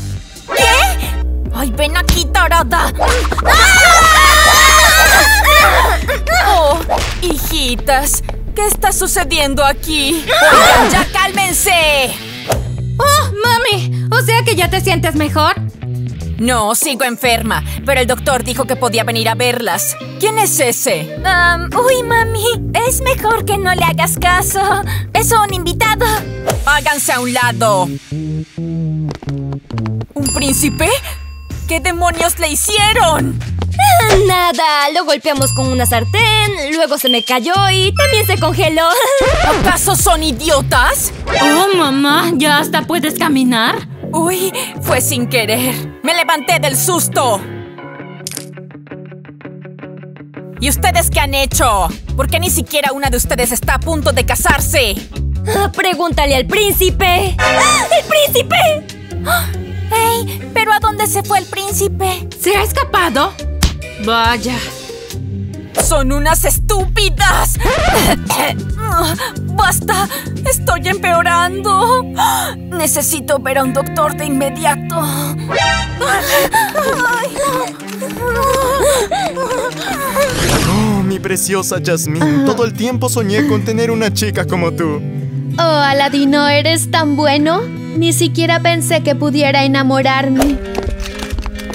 ¿Qué? Ay, ven aquí, tarada. Oh, hijitas, ¿qué está sucediendo aquí? Oigan, ya cálmense. Oh, mami, o sea que ya te sientes mejor. No, sigo enferma, pero el doctor dijo que podía venir a verlas. ¿Quién es ese? Um, uy, mami, es mejor que no le hagas caso. Es un invitado. Háganse a un lado. ¿Un príncipe? ¿Qué demonios le hicieron? Ah, nada, lo golpeamos con una sartén, luego se me cayó y también se congeló. ¿Acaso son idiotas? Oh, mamá, ¿ya hasta puedes caminar? Uy, fue sin querer. Me levanté del susto. ¿Y ustedes qué han hecho? ¿Por qué ni siquiera una de ustedes está a punto de casarse? Ah, pregúntale al príncipe. ¡Ah, el príncipe! ¡Oh! ¡Hey! ¿Pero a dónde se fue el príncipe? ¿Se ha escapado? Vaya. ¡Son unas estúpidas! ¡Basta! ¡Estoy empeorando! Necesito ver a un doctor de inmediato. ¡Oh, mi preciosa Jasmine. Ah. Todo el tiempo soñé con tener una chica como tú. Oh, Aladino, ¿eres tan bueno? Ni siquiera pensé que pudiera enamorarme.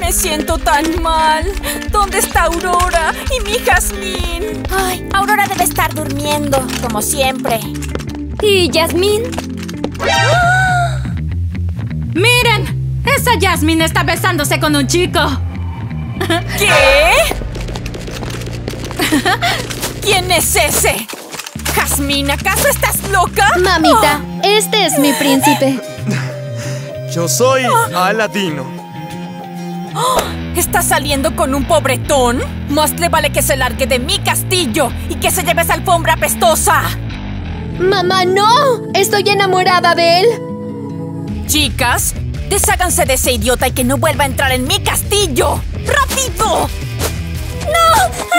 Me siento tan mal. ¿Dónde está Aurora y mi Jasmine? Ay, Aurora debe estar durmiendo, como siempre. ¿Y Jasmine? ¡Ah! ¡Miren! ¡Esa Jasmine está besándose con un chico! ¿Qué? ¿Quién es ese? ¿Jasmine, acaso estás loca? Mamita, oh. este es mi príncipe. Yo soy oh. Aladino. Oh, ¿estás saliendo con un pobretón? Más le vale que se largue de mi castillo y que se lleve esa alfombra apestosa. ¡Mamá, no! ¡Estoy enamorada de él! Chicas, desháganse de ese idiota y que no vuelva a entrar en mi castillo. ¡Rápido! ¡No! ¡Aladino!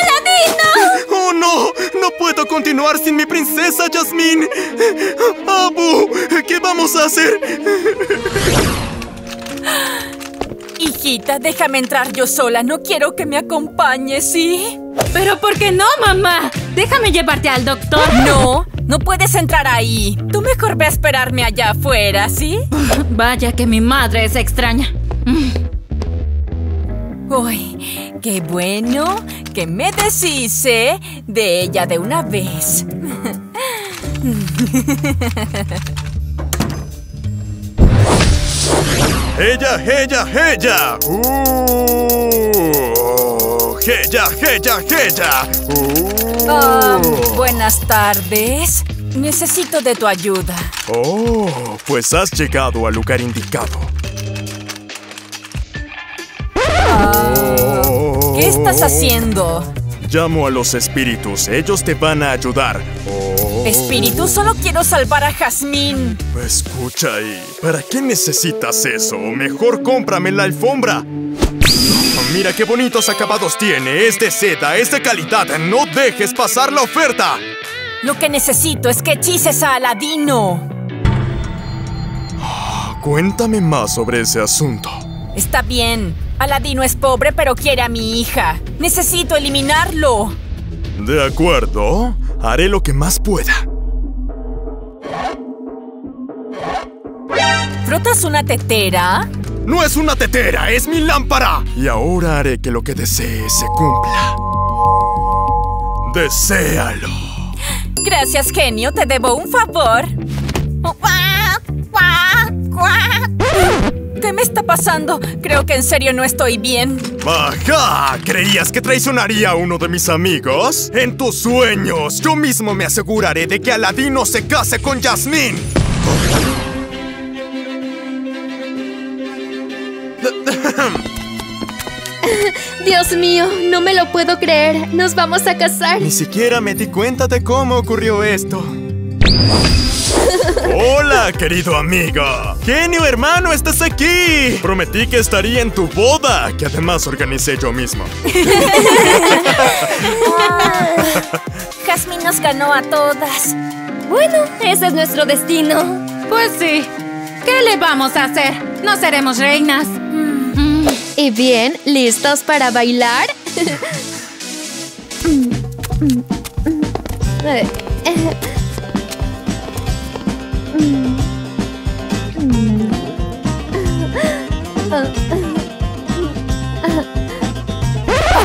¡Aladino! ¡Oh, no! ¡No puedo continuar sin mi princesa Jasmine! ¡Abu! ¿Qué vamos a hacer? Hijita, déjame entrar yo sola. No quiero que me acompañes, ¿sí? ¿Pero por qué no, mamá? Déjame llevarte al doctor. No, no puedes entrar ahí. Tú mejor ve a esperarme allá afuera, ¿sí? Vaya que mi madre es extraña. Uy, qué bueno que me deshice de ella de una vez. ¡Ella, ella, ella! Uh, ¡Ella, ella, ella! Uh. Oh, buenas tardes. Necesito de tu ayuda. Oh, pues has llegado al lugar indicado. Oh, ¿qué estás haciendo? Llamo a los espíritus. Ellos te van a ayudar. Oh. Espíritu, solo quiero salvar a Jasmine. Escucha ahí. ¿Para qué necesitas eso? Mejor cómprame la alfombra. Mira qué bonitos acabados tiene. Es de seda, es de calidad. No dejes pasar la oferta. Lo que necesito es que hechices a Aladino. Oh, cuéntame más sobre ese asunto. Está bien. Aladino es pobre, pero quiere a mi hija. ¡Necesito eliminarlo! De acuerdo. Haré lo que más pueda. ¿Frotas una tetera? ¡No es una tetera! ¡Es mi lámpara! Y ahora haré que lo que desee se cumpla. ¡Deséalo! Gracias, genio. Te debo un favor. ¿Qué me está pasando? Creo que en serio no estoy bien. ¡Ajá! ¿Creías que traicionaría a uno de mis amigos? ¡En tus sueños! Yo mismo me aseguraré de que Aladino se case con Jasmine. Dios mío, no me lo puedo creer. Nos vamos a casar. Ni siquiera me di cuenta de cómo ocurrió esto. ¡Hola, querido amigo! ¡Genio, hermano! ¡Estás aquí! Prometí que estaría en tu boda, que además organicé yo mismo. Oh, Jasmine nos ganó a todas. Bueno, ese es nuestro destino. Pues sí. ¿Qué le vamos a hacer? No seremos reinas. ¿Y bien? ¿Listos para bailar?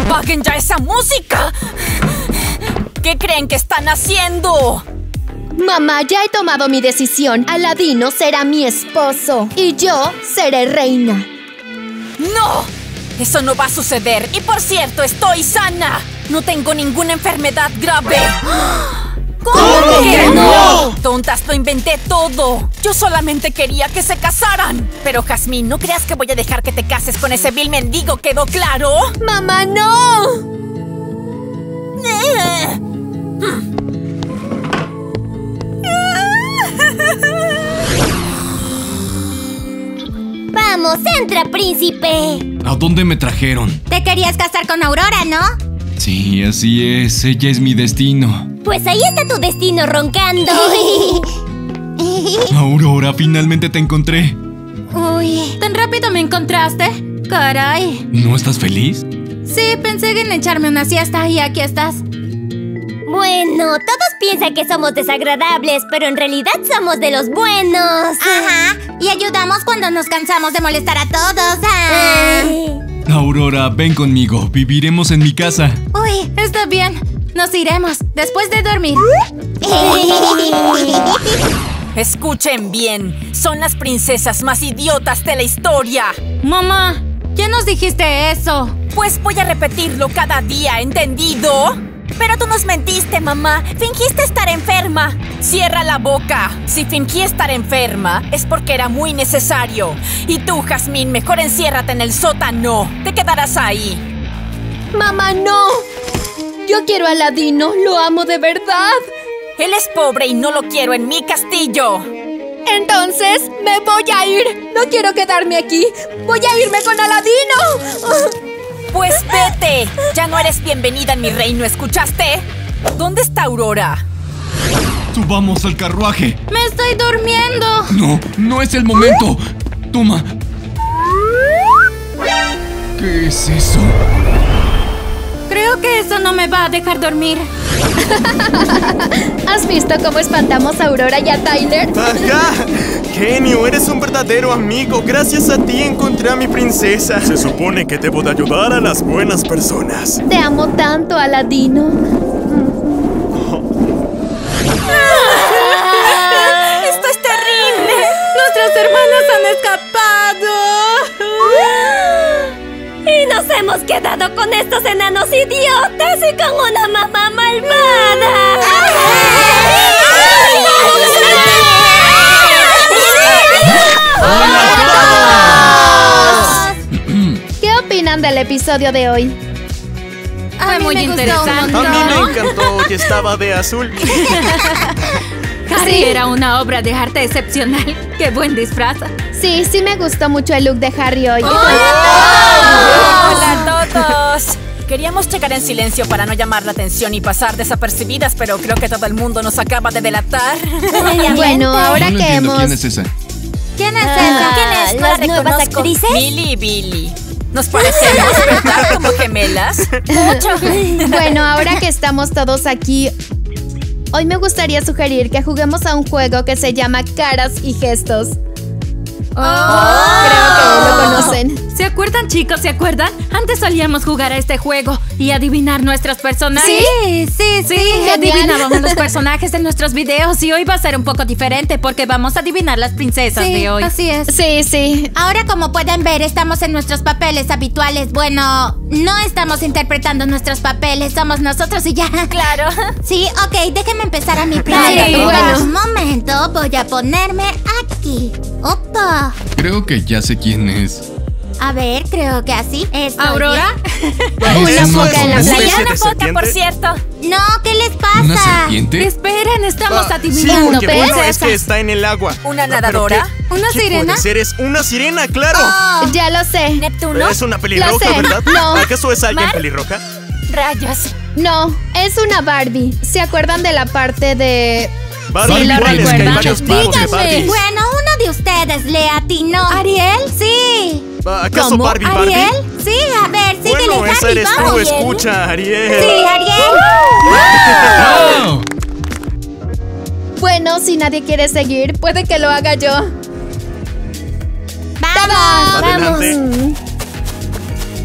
¡Apaguen ya esa música! ¿Qué creen que están haciendo? Mamá, ya he tomado mi decisión. Aladino será mi esposo y yo seré reina. ¡No! Eso no va a suceder. Y por cierto, estoy sana. No tengo ninguna enfermedad grave. ¿Cómo que no? Tontas, lo inventé todo. Yo solamente quería que se casaran. Pero, Jasmine, ¿no creas que voy a dejar que te cases con ese vil mendigo? ¿Quedó claro? ¡Mamá, no! ¡Vamos, entra, príncipe! ¿A dónde me trajeron? Te querías casar con Aurora, ¿no? Sí, así es. Ella es mi destino. Pues ahí está tu destino roncando. Aurora, finalmente te encontré. Uy, ¿tan rápido me encontraste? Caray. ¿No estás feliz? Sí, pensé en echarme una siesta y aquí estás. Bueno, todos piensan que somos desagradables, pero en realidad somos de los buenos. Ajá, y ayudamos cuando nos cansamos de molestar a todos. Ah. Aurora, ven conmigo, viviremos en mi casa. Uy, está bien, nos iremos después de dormir. Escuchen bien, son las princesas más idiotas de la historia. Mamá, ¿ya nos dijiste eso? Pues voy a repetirlo cada día, ¿entendido? Pero tú nos mentiste, mamá. Fingiste estar enferma. Cierra la boca. Si fingí estar enferma, es porque era muy necesario. Y tú, Jasmine, mejor enciérrate en el sótano. Te quedarás ahí. Mamá, no. Yo quiero a Aladino. Lo amo de verdad. Él es pobre y no lo quiero en mi castillo. Entonces, me voy a ir. No quiero quedarme aquí. Voy a irme con Aladino. Pues vete. Ya no eres bienvenida en mi reino, ¿escuchaste? ¿Dónde está Aurora? Subamos al carruaje. Me estoy durmiendo. No, no es el momento. Toma. ¿Qué es eso? Creo que eso no me va a dejar dormir. ¿Has visto cómo espantamos a Aurora y a Tyler? ¡Ajá! Genio, eres un verdadero amigo. Gracias a ti encontré a mi princesa. Se supone que debo de ayudar a las buenas personas. Te amo tanto, Aladino. Ah, ¡esto es terrible! ¡Nuestras hermanas han escapado! ¡Y nos hemos quedado con estos enanos idiotas y con una mamá malvada! ¡Hola a todos! ¿Qué opinan del episodio de hoy? Fue muy interesante. A mí me encantó y estaba de azul. Harry era una obra de arte excepcional. ¡Qué buen disfraz! Sí, sí me gustó mucho el look de Harry hoy. ¡Hola a todos! ¡Hola a todos! Queríamos checar en silencio para no llamar la atención y pasar desapercibidas, pero creo que todo el mundo nos acaba de delatar. Bueno, ahora que hemos... ¿Quién es esa? ¿Quién es esa? ¿Quién es? ¿No la reconozco? Billy y Billy. Nos parecemos, ¿verdad? Como gemelas. Mucho. Bueno, ahora que estamos todos aquí... Hoy me gustaría sugerir que juguemos a un juego que se llama Caras y Gestos. Oh. Oh. Creo que lo conocen. ¿Se acuerdan, chicos? ¿Se acuerdan? Antes solíamos jugar a este juego y adivinar nuestros personajes. Sí, sí, sí. sí adivinábamos los personajes de nuestros videos y hoy va a ser un poco diferente porque vamos a adivinar las princesas sí, de hoy. Así es. Sí, sí. Ahora, como pueden ver, estamos en nuestros papeles habituales. Bueno, no estamos interpretando nuestros papeles. Somos nosotros y ya. Claro. Sí, ok. Déjenme empezar a mi primera. Sí, bueno. Un momento, voy a ponerme aquí. Opa. Creo que ya sé quién es. A ver, creo que así. Estoy ¿Aurora? Una foca en la playa. Una foca, por cierto. No, ¿qué les pasa? ¿Una serpiente? Esperen, estamos ah, adivinando. Sí, bueno, es que está en el agua. ¿Una nadadora? ¿Qué, ¿Una ¿qué sirena? Puede ser? Es una sirena, claro. Oh, ya lo sé. ¿Neptuno? Es una pelirroja, ¿verdad? No. ¿Acaso es alguien Mar? pelirroja? Rayos. No, es una Barbie. ¿Se acuerdan de la parte de...? Barbie, sí, la recuerdan. Díganme. Bueno, uno de ustedes le atinó. ¿Ariel? Sí. ¿Acaso ¿Cómo? Barbie, Barbie? ¿Ariel? Sí, a ver, síguele, bueno, Harry, esa eres vamos. Tú, escucha, Ariel. Sí, Ariel. ¡Wow! Bueno, si nadie quiere seguir, puede que lo haga yo. ¡Vamos! Adelante. Vamos.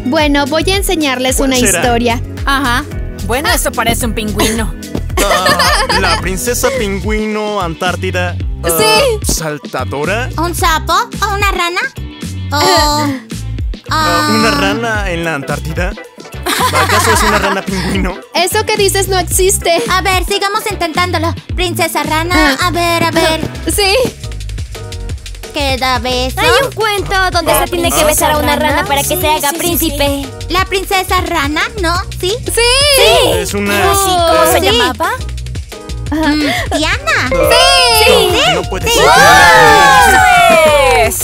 Bueno, voy a enseñarles una será? historia. Ajá. Bueno, eso parece un pingüino. Uh, la princesa pingüino antártida. Uh, ¿Sí? ¿Saltadora? ¿Un sapo? ¿O una rana? ¿O uh, uh, una rana en la Antártida? ¿Acaso es una rana pingüino? Eso que dices no existe. A ver, sigamos intentándolo. Princesa rana, a ver, a ver. Sí. Queda beso. Hay un cuento donde se tiene que besar a una rana, rana para que sí, se haga sí, príncipe. Sí, sí. ¿La princesa rana? ¿No? ¿Sí? ¡Sí! sí. Es una... Oh, ¿Cómo se sí. llamaba? Mm, Diana. ¡Sí! ¡Sí! sí. No, no puede sí. ser. ¡Oh! ¡Eso es!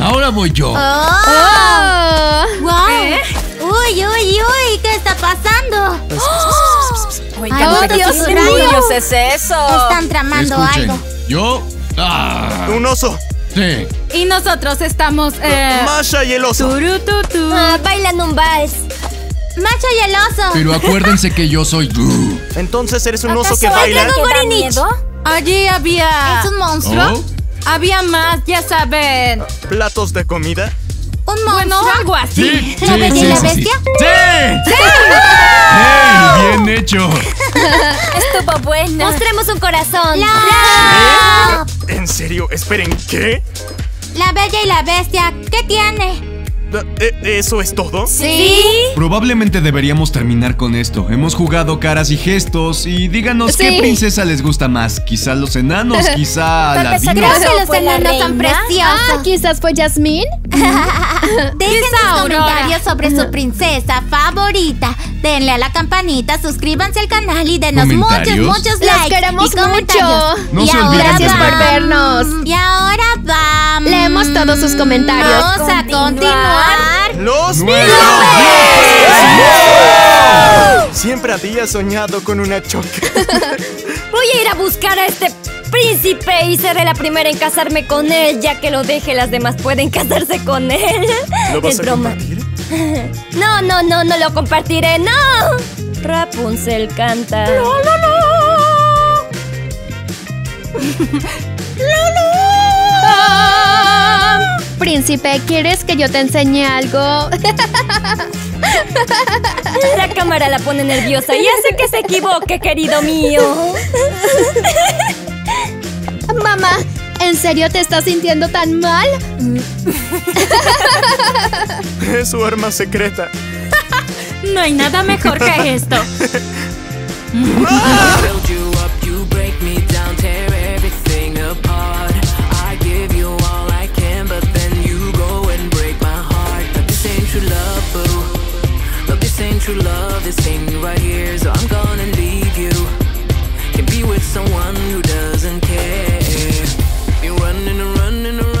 Ahora voy yo. ¡Oh! oh. wow ¿Eh? ¡Uy, uy, uy! ¿Qué está pasando? Oh. Oigan, oh, pero Dios mío. ¿Qué es eso? Están tramando Escuchen. algo. Yo... Ah. Un oso. Sí. Y nosotros estamos... Eh, Masha y el oso. Turu, tu, tu. Ah, bailan un vals. Masha y el oso. Pero acuérdense que yo soy... Entonces eres un oso que baila. Allí había... ¿Es un monstruo? Oh. Había más, ya saben. ¿Platos de comida? ¿Un monstruo? Bueno, algo así. ¿La bella y la bestia? ¡Sí! ¡Sí! ¡Sí! ¡Bien hecho! Estuvo bueno. Mostremos un corazón. ¡La! ¿Eh? ¿En serio? Esperen, ¿qué? La bella y la bestia, ¿qué tiene? ¿Eso es todo? ¿Sí? Probablemente deberíamos terminar con esto. Hemos jugado caras y gestos. Y díganos sí. qué princesa les gusta más. Quizá los enanos, quizá Aladino. Creo que los enanos son preciosos. Ah, quizás fue Jasmine. Dejen sus comentarios sobre su princesa favorita. Denle a la campanita, suscríbanse al canal y denos muchos, muchos likes. Los queremos y mucho. No y se olviden. Gracias de por vernos. Y ahora vamos. Leemos todos sus comentarios. Vamos a continuar. ¡Los nueve! Siempre había soñado con una choque. Voy a ir a buscar a este príncipe y seré la primera en casarme con él. Ya que lo deje, las demás pueden casarse con él. ¿Lo vas es a broma. compartir? No, no, no, no lo compartiré, no. Rapunzel canta. ¡La, la, la! ¡La, la! Príncipe, ¿quieres que yo te enseñe algo? La cámara la pone nerviosa y hace que se equivoque, querido mío. Mamá, ¿en serio te estás sintiendo tan mal? Es su arma secreta. No hay nada mejor que esto. True love is seeing me right here, so I'm gonna leave you. Can be with someone who doesn't care. You're running and running and running.